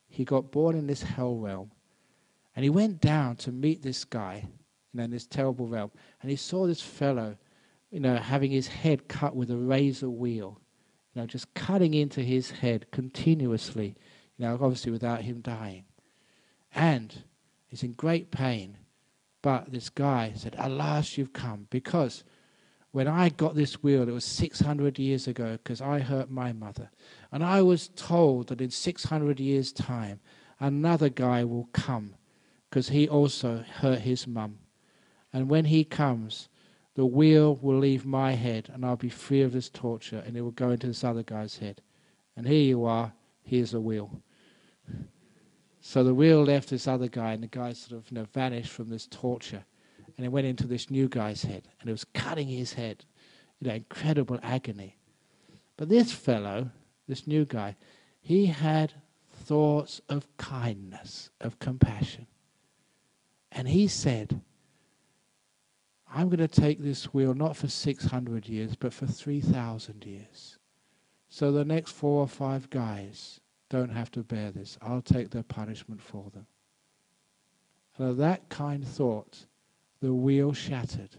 he got born in this hell realm. And he went down to meet this guy, you know, in this terrible realm. And he saw this fellow, you know, having his head cut with a razor wheel, you know, just cutting into his head continuously, you know, obviously without him dying. And he's in great pain, but this guy said, alas, you've come, because when I got this wheel, it was six hundred years ago, because I hurt my mother. And I was told that in six hundred years' time, another guy will come, because he also hurt his mum. And when he comes, the wheel will leave my head, and I'll be free of this torture, and it will go into this other guy's head. And here you are, here's the wheel. So the wheel left this other guy, and the guy sort of, you know, vanished from this torture, and it went into this new guy's head, and it was cutting his head, you know, incredible agony. But this fellow, this new guy, he had thoughts of kindness, of compassion. And he said, I'm going to take this wheel not for six hundred years, but for three thousand years. So the next four or five guys don't have to bear this. I'll take their punishment for them. And of that kind thought, the wheel shattered.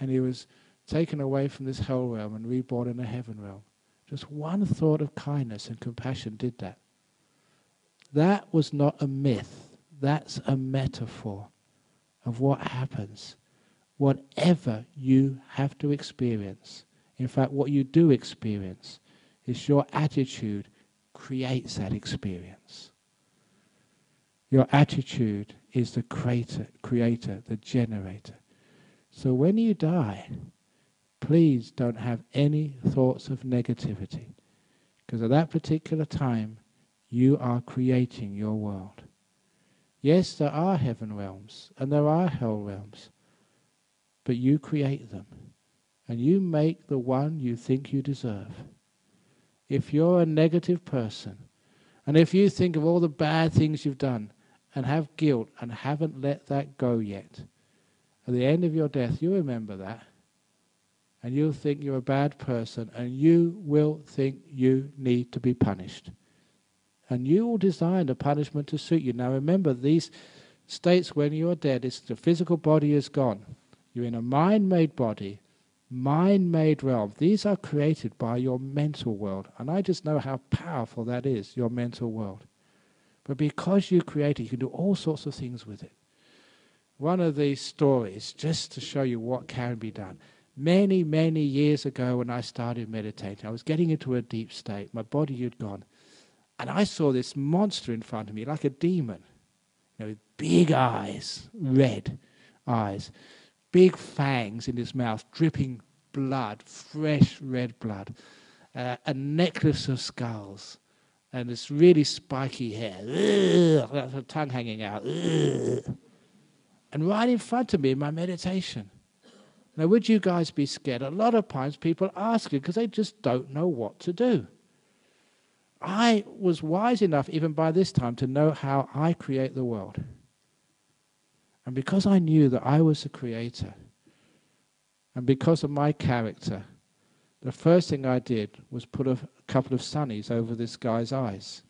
And he was taken away from this hell realm and reborn in a heaven realm. Just one thought of kindness and compassion did that. That was not a myth. That's a metaphor of what happens. Whatever you have to experience, in fact, what you do experience, is your attitude creates that experience. Your attitude is the creator, creator, the generator. So when you die, please don't have any thoughts of negativity, because at that particular time, you are creating your world. Yes, there are heaven realms, and there are hell realms, but you create them, and you make the one you think you deserve. If you're a negative person, and if you think of all the bad things you've done and have guilt and haven't let that go yet, at the end of your death you remember that, and you'll think you're a bad person, and you will think you need to be punished. And you will design a punishment to suit you. Now remember, these states when you're dead, it's the physical body is gone. You're in a mind-made body, mind-made realm. These are created by your mental world, and I just know how powerful that is, your mental world. But because you create it, you can do all sorts of things with it. one of these stories just to show you what can be done. Many, many years ago when I started meditating, I was getting into a deep state. My body had gone. And I saw this monster in front of me, like a demon, you know, with big eyes, red eyes, big fangs in his mouth, dripping blood, fresh red blood, uh, a necklace of skulls, and this really spiky hair, ugh, her tongue hanging out, ugh, and right in front of me in my meditation. Now, would you guys be scared? A lot of times people ask it because they just don't know what to do. I was wise enough, even by this time, to know how I create the world. And because I knew that I was the creator, and because of my character, the first thing I did was put a couple of sunnies over this guy's eyes.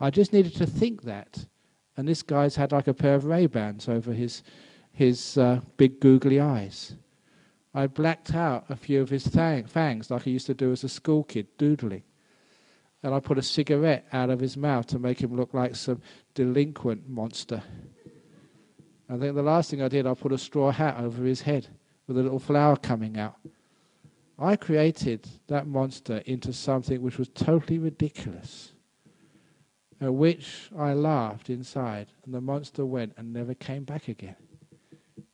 I just needed to think that. And this guy's had like a pair of Ray-Bans over his, his uh, big googly eyes. I blacked out a few of his thang fangs like I used to do as a school kid, doodling. And I put a cigarette out of his mouth to make him look like some delinquent monster. I think the last thing I did, I put a straw hat over his head with a little flower coming out. I created that monster into something which was totally ridiculous, at which I laughed inside, and the monster went and never came back again.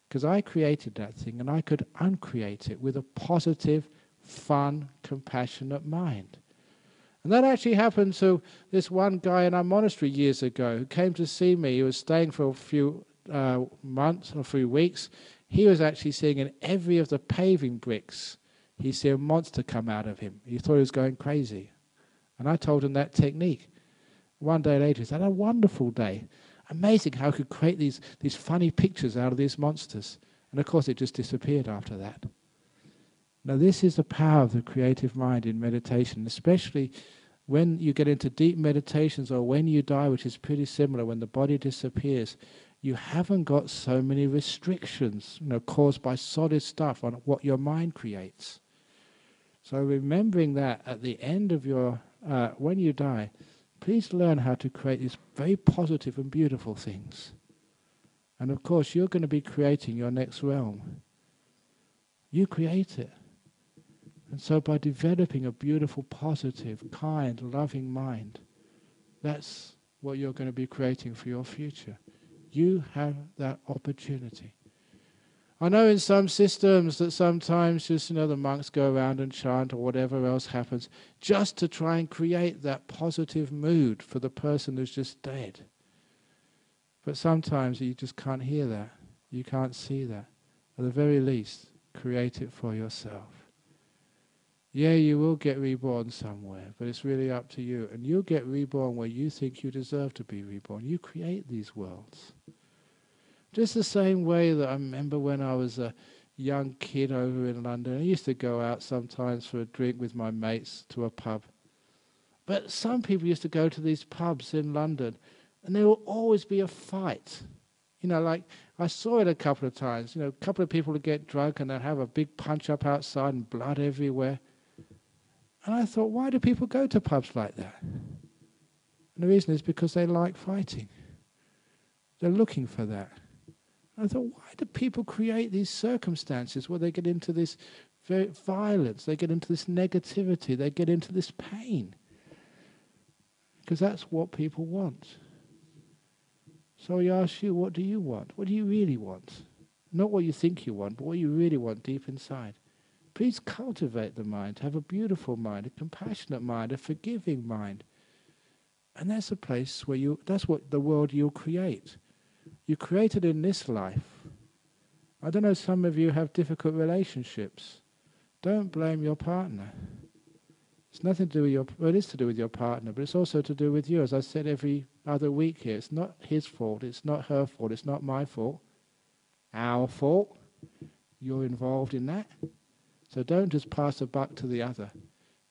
Because I created that thing, and I could uncreate it with a positive, fun, compassionate mind. And that actually happened to this one guy in our monastery years ago who came to see me. He was staying for a few uh, months or a few weeks. He was actually seeing in every of the paving bricks, he'd see a monster come out of him. He thought he was going crazy. And I told him that technique. One day later, he said, "Had a wonderful day. Amazing how I could create these, these funny pictures out of these monsters." And of course, it just disappeared after that. Now, this is the power of the creative mind in meditation, especially when you get into deep meditations or when you die, which is pretty similar, when the body disappears. You haven't got so many restrictions, you know, caused by solid stuff on what your mind creates. So remembering that at the end of your, uh, when you die, please learn how to create these very positive and beautiful things. And of course, you're going to be creating your next realm. You create it. And so by developing a beautiful, positive, kind, loving mind, that's what you're going to be creating for your future. You have that opportunity. I know in some systems that sometimes just, you know, the monks go around and chant or whatever else happens just to try and create that positive mood for the person who's just dead. But sometimes you just can't hear that. You can't see that. At the very least, create it for yourself. Yeah, you will get reborn somewhere, but it's really up to you. And you'll get reborn where you think you deserve to be reborn. You create these worlds. Just the same way that I remember when I was a young kid over in London, I used to go out sometimes for a drink with my mates to a pub. But some people used to go to these pubs in London, and there will always be a fight. You know, like, I saw it a couple of times. You know, a couple of people would get drunk and they'd have a big punch-up outside and blood everywhere. And I thought, why do people go to pubs like that? And the reason is because they like fighting. They're looking for that. And I thought, why do people create these circumstances where they get into this very violence, they get into this negativity, they get into this pain? Because that's what people want. So I ask you, what do you want? What do you really want? Not what you think you want, but what you really want deep inside. Please cultivate the mind, have a beautiful mind, a compassionate mind, a forgiving mind. And that's a place where you, that's what the world you'll create. You create it in this life. I don't know, some of you have difficult relationships. Don't blame your partner. It's nothing to do with your, well, it is to do with your partner, but it's also to do with you. As I said every other week here, it's not his fault, it's not her fault, it's not my fault. Our fault. You're involved in that. So don't just pass the buck to the other.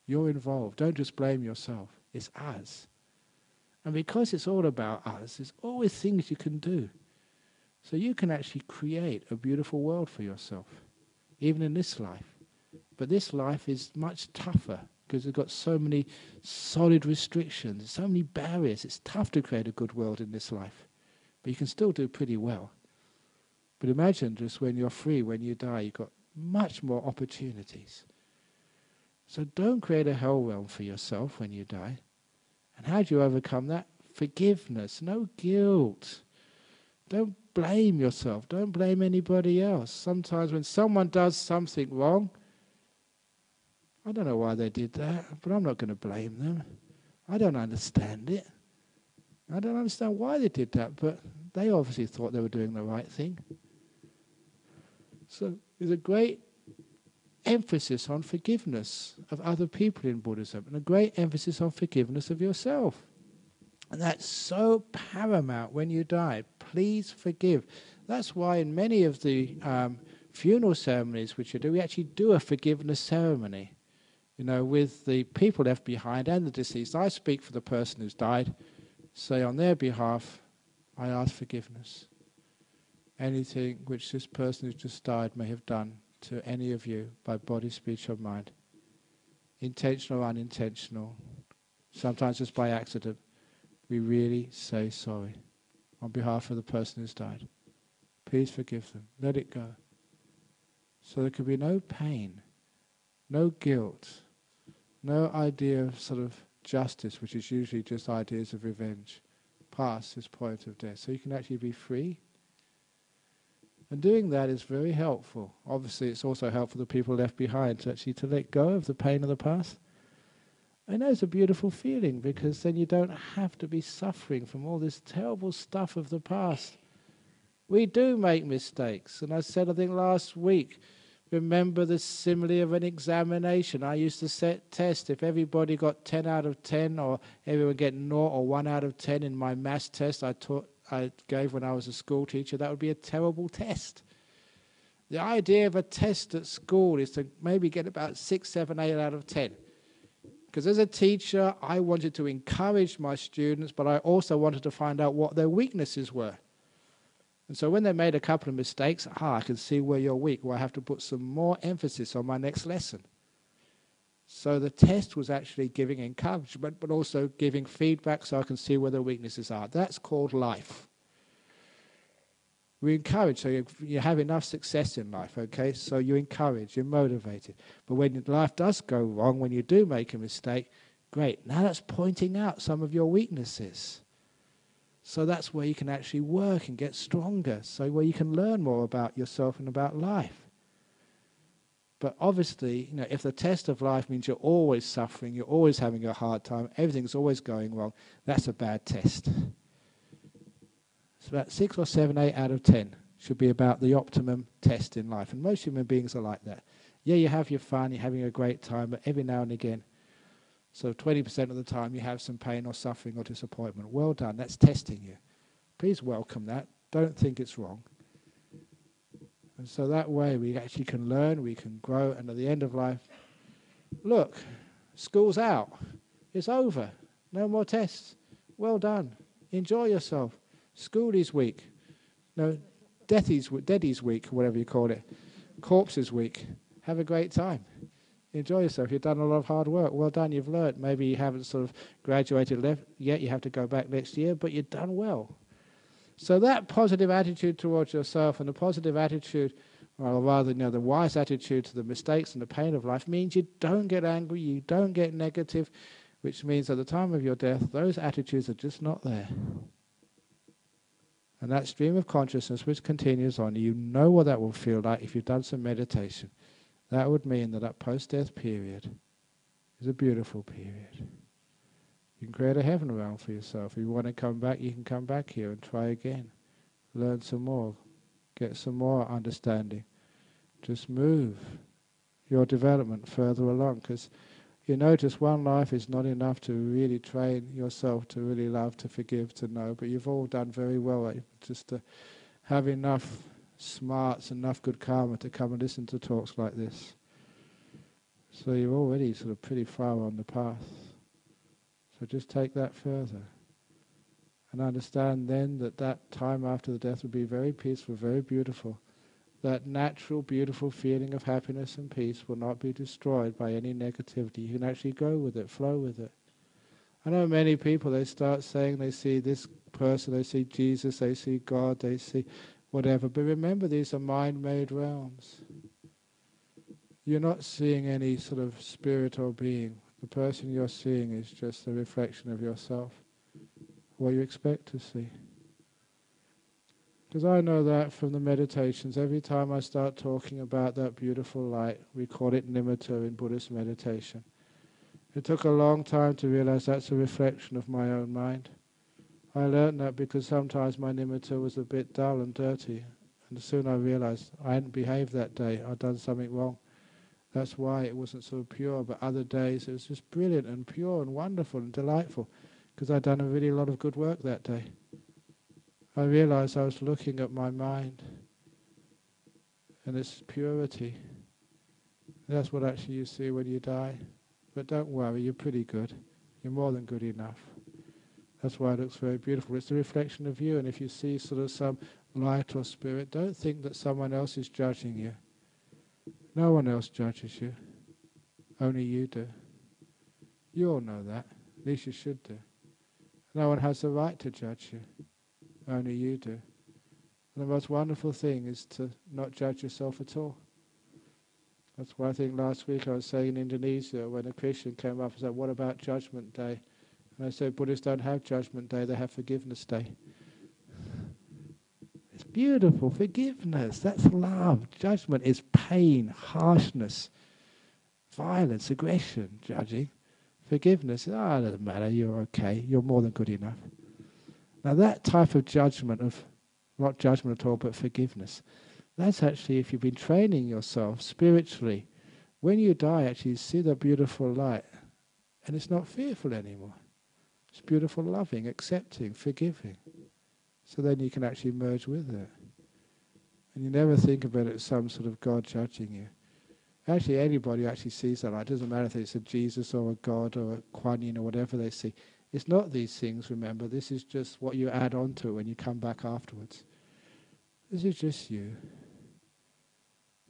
You're involved. Don't just blame yourself. It's us. And because it's all about us, there's always things you can do. So you can actually create a beautiful world for yourself, even in this life. But this life is much tougher because it's got so many solid restrictions, so many barriers. It's tough to create a good world in this life. But you can still do pretty well. But imagine just when you're free, when you die, you've got much more opportunities. So don't create a hell realm for yourself when you die. And how do you overcome that? Forgiveness, no guilt. Don't blame yourself. Don't blame anybody else. Sometimes when someone does something wrong, I don't know why they did that, but I'm not going to blame them. I don't understand it. I don't understand why they did that, but they obviously thought they were doing the right thing. So there's a great emphasis on forgiveness of other people in Buddhism, and a great emphasis on forgiveness of yourself. And that's so paramount when you die. Please forgive. That's why in many of the um, funeral ceremonies which you do, we actually do a forgiveness ceremony, you know, with the people left behind and the deceased. I speak for the person who's died, say on their behalf, I ask forgiveness. Anything which this person who's just died may have done to any of you by body, speech or mind, intentional or unintentional, sometimes just by accident, we really say sorry on behalf of the person who's died. Please forgive them. Let it go. So there can be no pain, no guilt, no idea of sort of justice, which is usually just ideas of revenge, past this point of death. So you can actually be free. And doing that is very helpful. Obviously it's also helpful to people left behind to actually to let go of the pain of the past. And that's a beautiful feeling, because then you don't have to be suffering from all this terrible stuff of the past. We do make mistakes, and I said I think last week, remember the simile of an examination. I used to set tests. If everybody got ten out of ten, or everyone get zero or one out of ten in my maths test I taught I gave when I was a school teacher, that would be a terrible test. The idea of a test at school is to maybe get about six, seven, eight out of ten. Because as a teacher, I wanted to encourage my students, but I also wanted to find out what their weaknesses were. And so when they made a couple of mistakes, ah, I can see where you're weak, well, I have to put some more emphasis on my next lesson. So the test was actually giving encouragement, but also giving feedback so I can see where the weaknesses are. That's called life. We encourage, so you, you have enough success in life, okay? So you encourage, you're motivated. But when life does go wrong, when you do make a mistake, great, now that's pointing out some of your weaknesses. So that's where you can actually work and get stronger, so where you can learn more about yourself and about life. But obviously, you know, if the test of life means you're always suffering, you're always having a hard time, everything's always going wrong, that's a bad test. So about six or seven, eight out of ten should be about the optimum test in life. And most human beings are like that. Yeah, you have your fun, you're having a great time, but every now and again, so twenty percent of the time you have some pain or suffering or disappointment. Well done, that's testing you. Please welcome that. Don't think it's wrong. And so that way we actually can learn, we can grow, and at the end of life, look, school's out, it's over, no more tests, well done, enjoy yourself, school is week, no, death is, dead is week, whatever you call it, corpse is week, have a great time, enjoy yourself, you've done a lot of hard work, well done, you've learned, maybe you haven't sort of graduated left yet, you have to go back next year, but you've done well. So that positive attitude towards yourself and the positive attitude, or rather, you know, the wise attitude to the mistakes and the pain of life means you don't get angry, you don't get negative, which means at the time of your death, those attitudes are just not there. And that stream of consciousness which continues on, you know what that will feel like if you've done some meditation. That would mean that that post-death period is a beautiful period. You can create a heaven realm for yourself. If you want to come back, you can come back here and try again. Learn some more. Get some more understanding. Just move your development further along, because you notice one life is not enough to really train yourself to really love, to forgive, to know, but you've all done very well just to have enough smarts, enough good karma to come and listen to talks like this. So you're already sort of pretty far on the path. So just take that further and understand then that that time after the death will be very peaceful, very beautiful. That natural, beautiful feeling of happiness and peace will not be destroyed by any negativity. You can actually go with it, flow with it. I know many people, they start saying they see this person, they see Jesus, they see God, they see whatever. But remember, these are mind-made realms. You're not seeing any sort of spirit or being. The person you're seeing is just a reflection of yourself, what you expect to see. Because I know that from the meditations. Every time I start talking about that beautiful light, we call it nimitta in Buddhist meditation. It took a long time to realize that's a reflection of my own mind. I learned that because sometimes my nimitta was a bit dull and dirty, and soon I realized I hadn't behaved that day, I'd done something wrong. That's why it wasn't so pure, but other days it was just brilliant and pure and wonderful and delightful, because I'd done a really lot of good work that day. I realized I was looking at my mind and its purity. That's what actually you see when you die. But don't worry, you're pretty good. You're more than good enough. That's why it looks very beautiful. It's a reflection of you, and if you see sort of some light or spirit, don't think that someone else is judging you. No one else judges you. Only you do. You all know that. At least you should do. No one has the right to judge you. Only you do. And the most wonderful thing is to not judge yourself at all. That's why I think last week I was saying in Indonesia when a Christian came up and said, what about Judgment Day? And I said, Buddhists don't have Judgment Day, they have Forgiveness Day. It's beautiful, forgiveness, that's love. Judgment is pain, harshness, violence, aggression, judging. Forgiveness, ah, oh, it doesn't matter, you're okay, you're more than good enough. Now that type of judgment, of not judgment at all, but forgiveness, that's actually, if you've been training yourself spiritually, when you die actually you see the beautiful light and it's not fearful anymore. It's beautiful, loving, accepting, forgiving. So then you can actually merge with it. And you never think about it as some sort of God judging you. Actually anybody who actually sees that light, it doesn't matter if it's a Jesus or a God or a Kuan Yin or whatever they see, it's not these things, remember, this is just what you add on to when you come back afterwards. This is just you.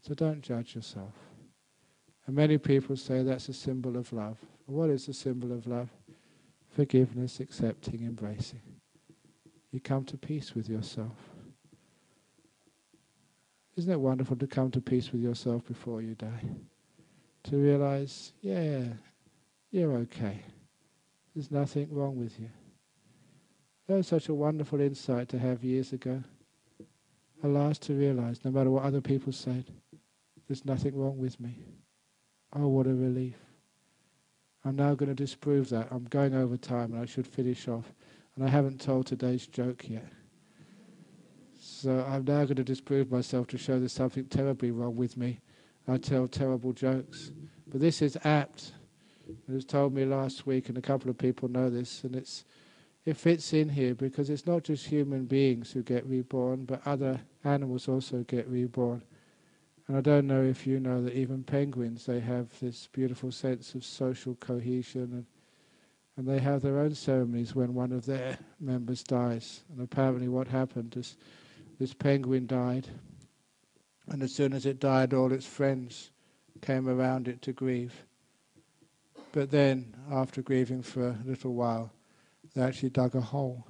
So don't judge yourself. And many people say that's a symbol of love. What is the symbol of love? Forgiveness, accepting, embracing. You come to peace with yourself. Isn't it wonderful to come to peace with yourself before you die? To realize, yeah, you're okay. There's nothing wrong with you. That was such a wonderful insight to have years ago. Alas, to realize, no matter what other people said, there's nothing wrong with me. Oh, what a relief. I'm now going to disprove that. I'm going over time and I should finish off. And I haven't told today's joke yet. So I'm now going to disprove myself to show there's something terribly wrong with me. I tell terrible jokes. But this is apt. It was told me last week, and a couple of people know this, and it's it fits in here because it's not just human beings who get reborn, but other animals also get reborn. And I don't know if you know that even penguins, they have this beautiful sense of social cohesion, and, and they have their own ceremonies when one of their members dies. And apparently what happened is this penguin died, and as soon as it died, all its friends came around it to grieve. But then, after grieving for a little while, they actually dug a hole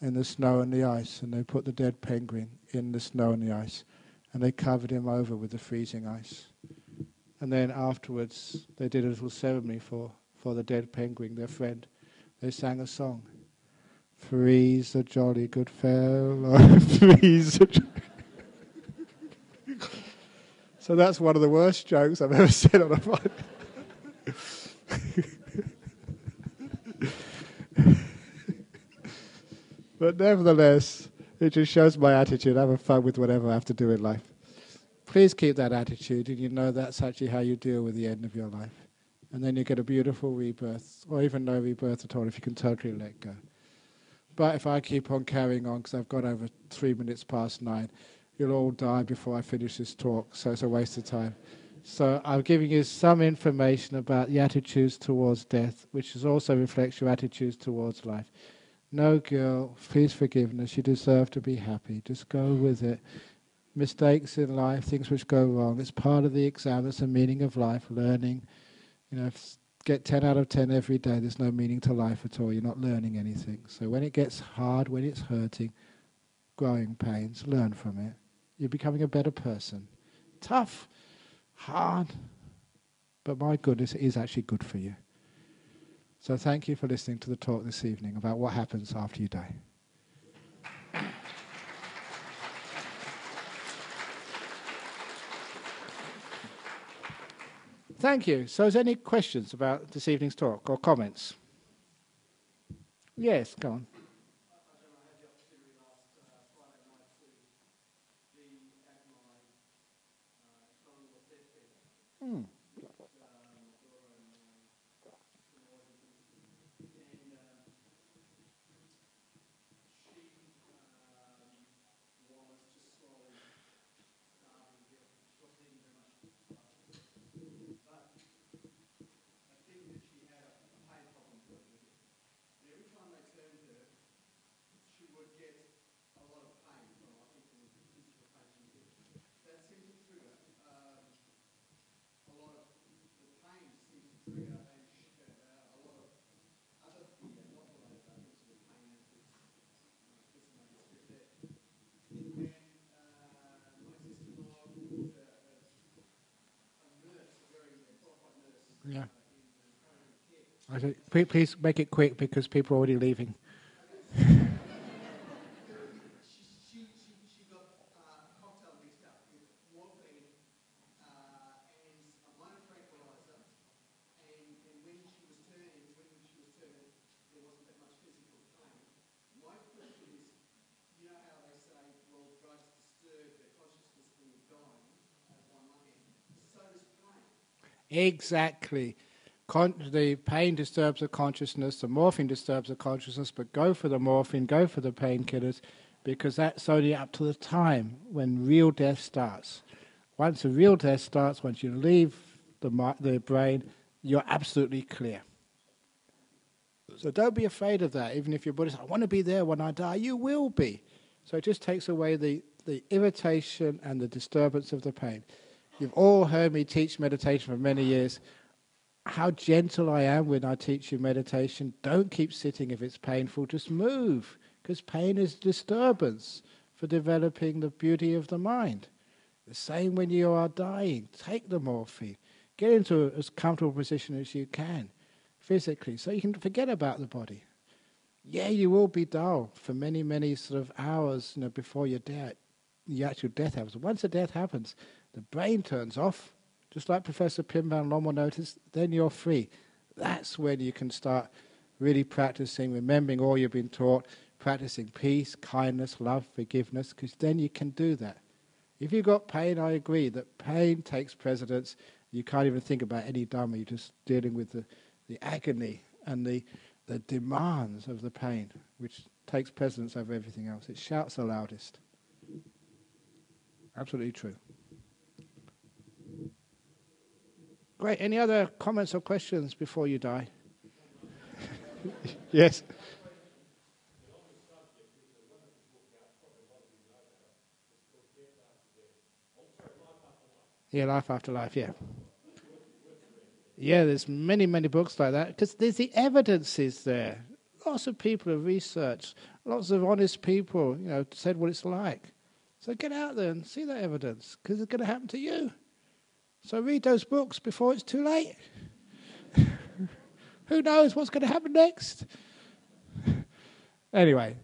in the snow and the ice, and they put the dead penguin in the snow and the ice, and they covered him over with the freezing ice. And then afterwards, they did a little ceremony for, for the dead penguin, their friend. They sang a song. Freeze a jolly good fellow, freeze a jolly... So that's one of the worst jokes I've ever said on a podcast. But nevertheless, it just shows my attitude. I'm having fun with whatever I have to do in life. Please keep that attitude, and you know that's actually how you deal with the end of your life. And then you get a beautiful rebirth, or even no rebirth at all if you can totally let go. But if I keep on carrying on, because I've got over three minutes past nine, you'll all die before I finish this talk, so it's a waste of time. So I'm giving you some information about the attitudes towards death, which is also reflects your attitudes towards life. No guilt, please forgiveness, you deserve to be happy, just go with it. Mistakes in life, things which go wrong, it's part of the exam, it's the meaning of life, learning. You know, if get ten out of ten every day, there's no meaning to life at all, you're not learning anything. So when it gets hard, when it's hurting, growing pains, learn from it. You're becoming a better person. Tough, hard, but my goodness, it is actually good for you. So thank you for listening to the talk this evening about what happens after you die. Thank you. So is there any questions about this evening's talk or comments? Yes, go on. Mm. Yeah. I said, please, please make it quick because people are already leaving. Exactly. Con the pain disturbs the consciousness, the morphine disturbs the consciousness, but go for the morphine, go for the painkillers, because that's only up to the time when real death starts. Once the real death starts, once you leave the, the brain, you're absolutely clear. So don't be afraid of that, even if you're Buddhist. I want to be there when I die. You will be. So it just takes away the, the irritation and the disturbance of the pain. You've all heard me teach meditation for many years. How gentle I am when I teach you meditation. Don't keep sitting if it's painful. Just move, because pain is disturbance for developing the beauty of the mind. The same when you are dying. Take the morphine. Get into as comfortable position as you can, physically, so you can forget about the body. Yeah, you will be dull for many, many sort of hours, you know, before your death, your actual death happens. Once the death happens, the brain turns off, just like Professor Pim van Lommel noticed, then you're free. That's when you can start really practicing, remembering all you've been taught, practicing peace, kindness, love, forgiveness, because then you can do that. If you've got pain, I agree that pain takes precedence. You can't even think about any Dhamma. You're just dealing with the, the agony and the, the demands of the pain, which takes precedence over everything else. It shouts the loudest. Absolutely true. Great. Any other comments or questions before you die? Yes. Yeah, life after life, yeah. Yeah, there's many, many books like that, because there's the evidence is there. Lots of people have researched, lots of honest people, you know, said what it's like. So get out there and see that evidence, because it's going to happen to you. So read those books before it's too late. Who knows what's going to happen next? Anyway.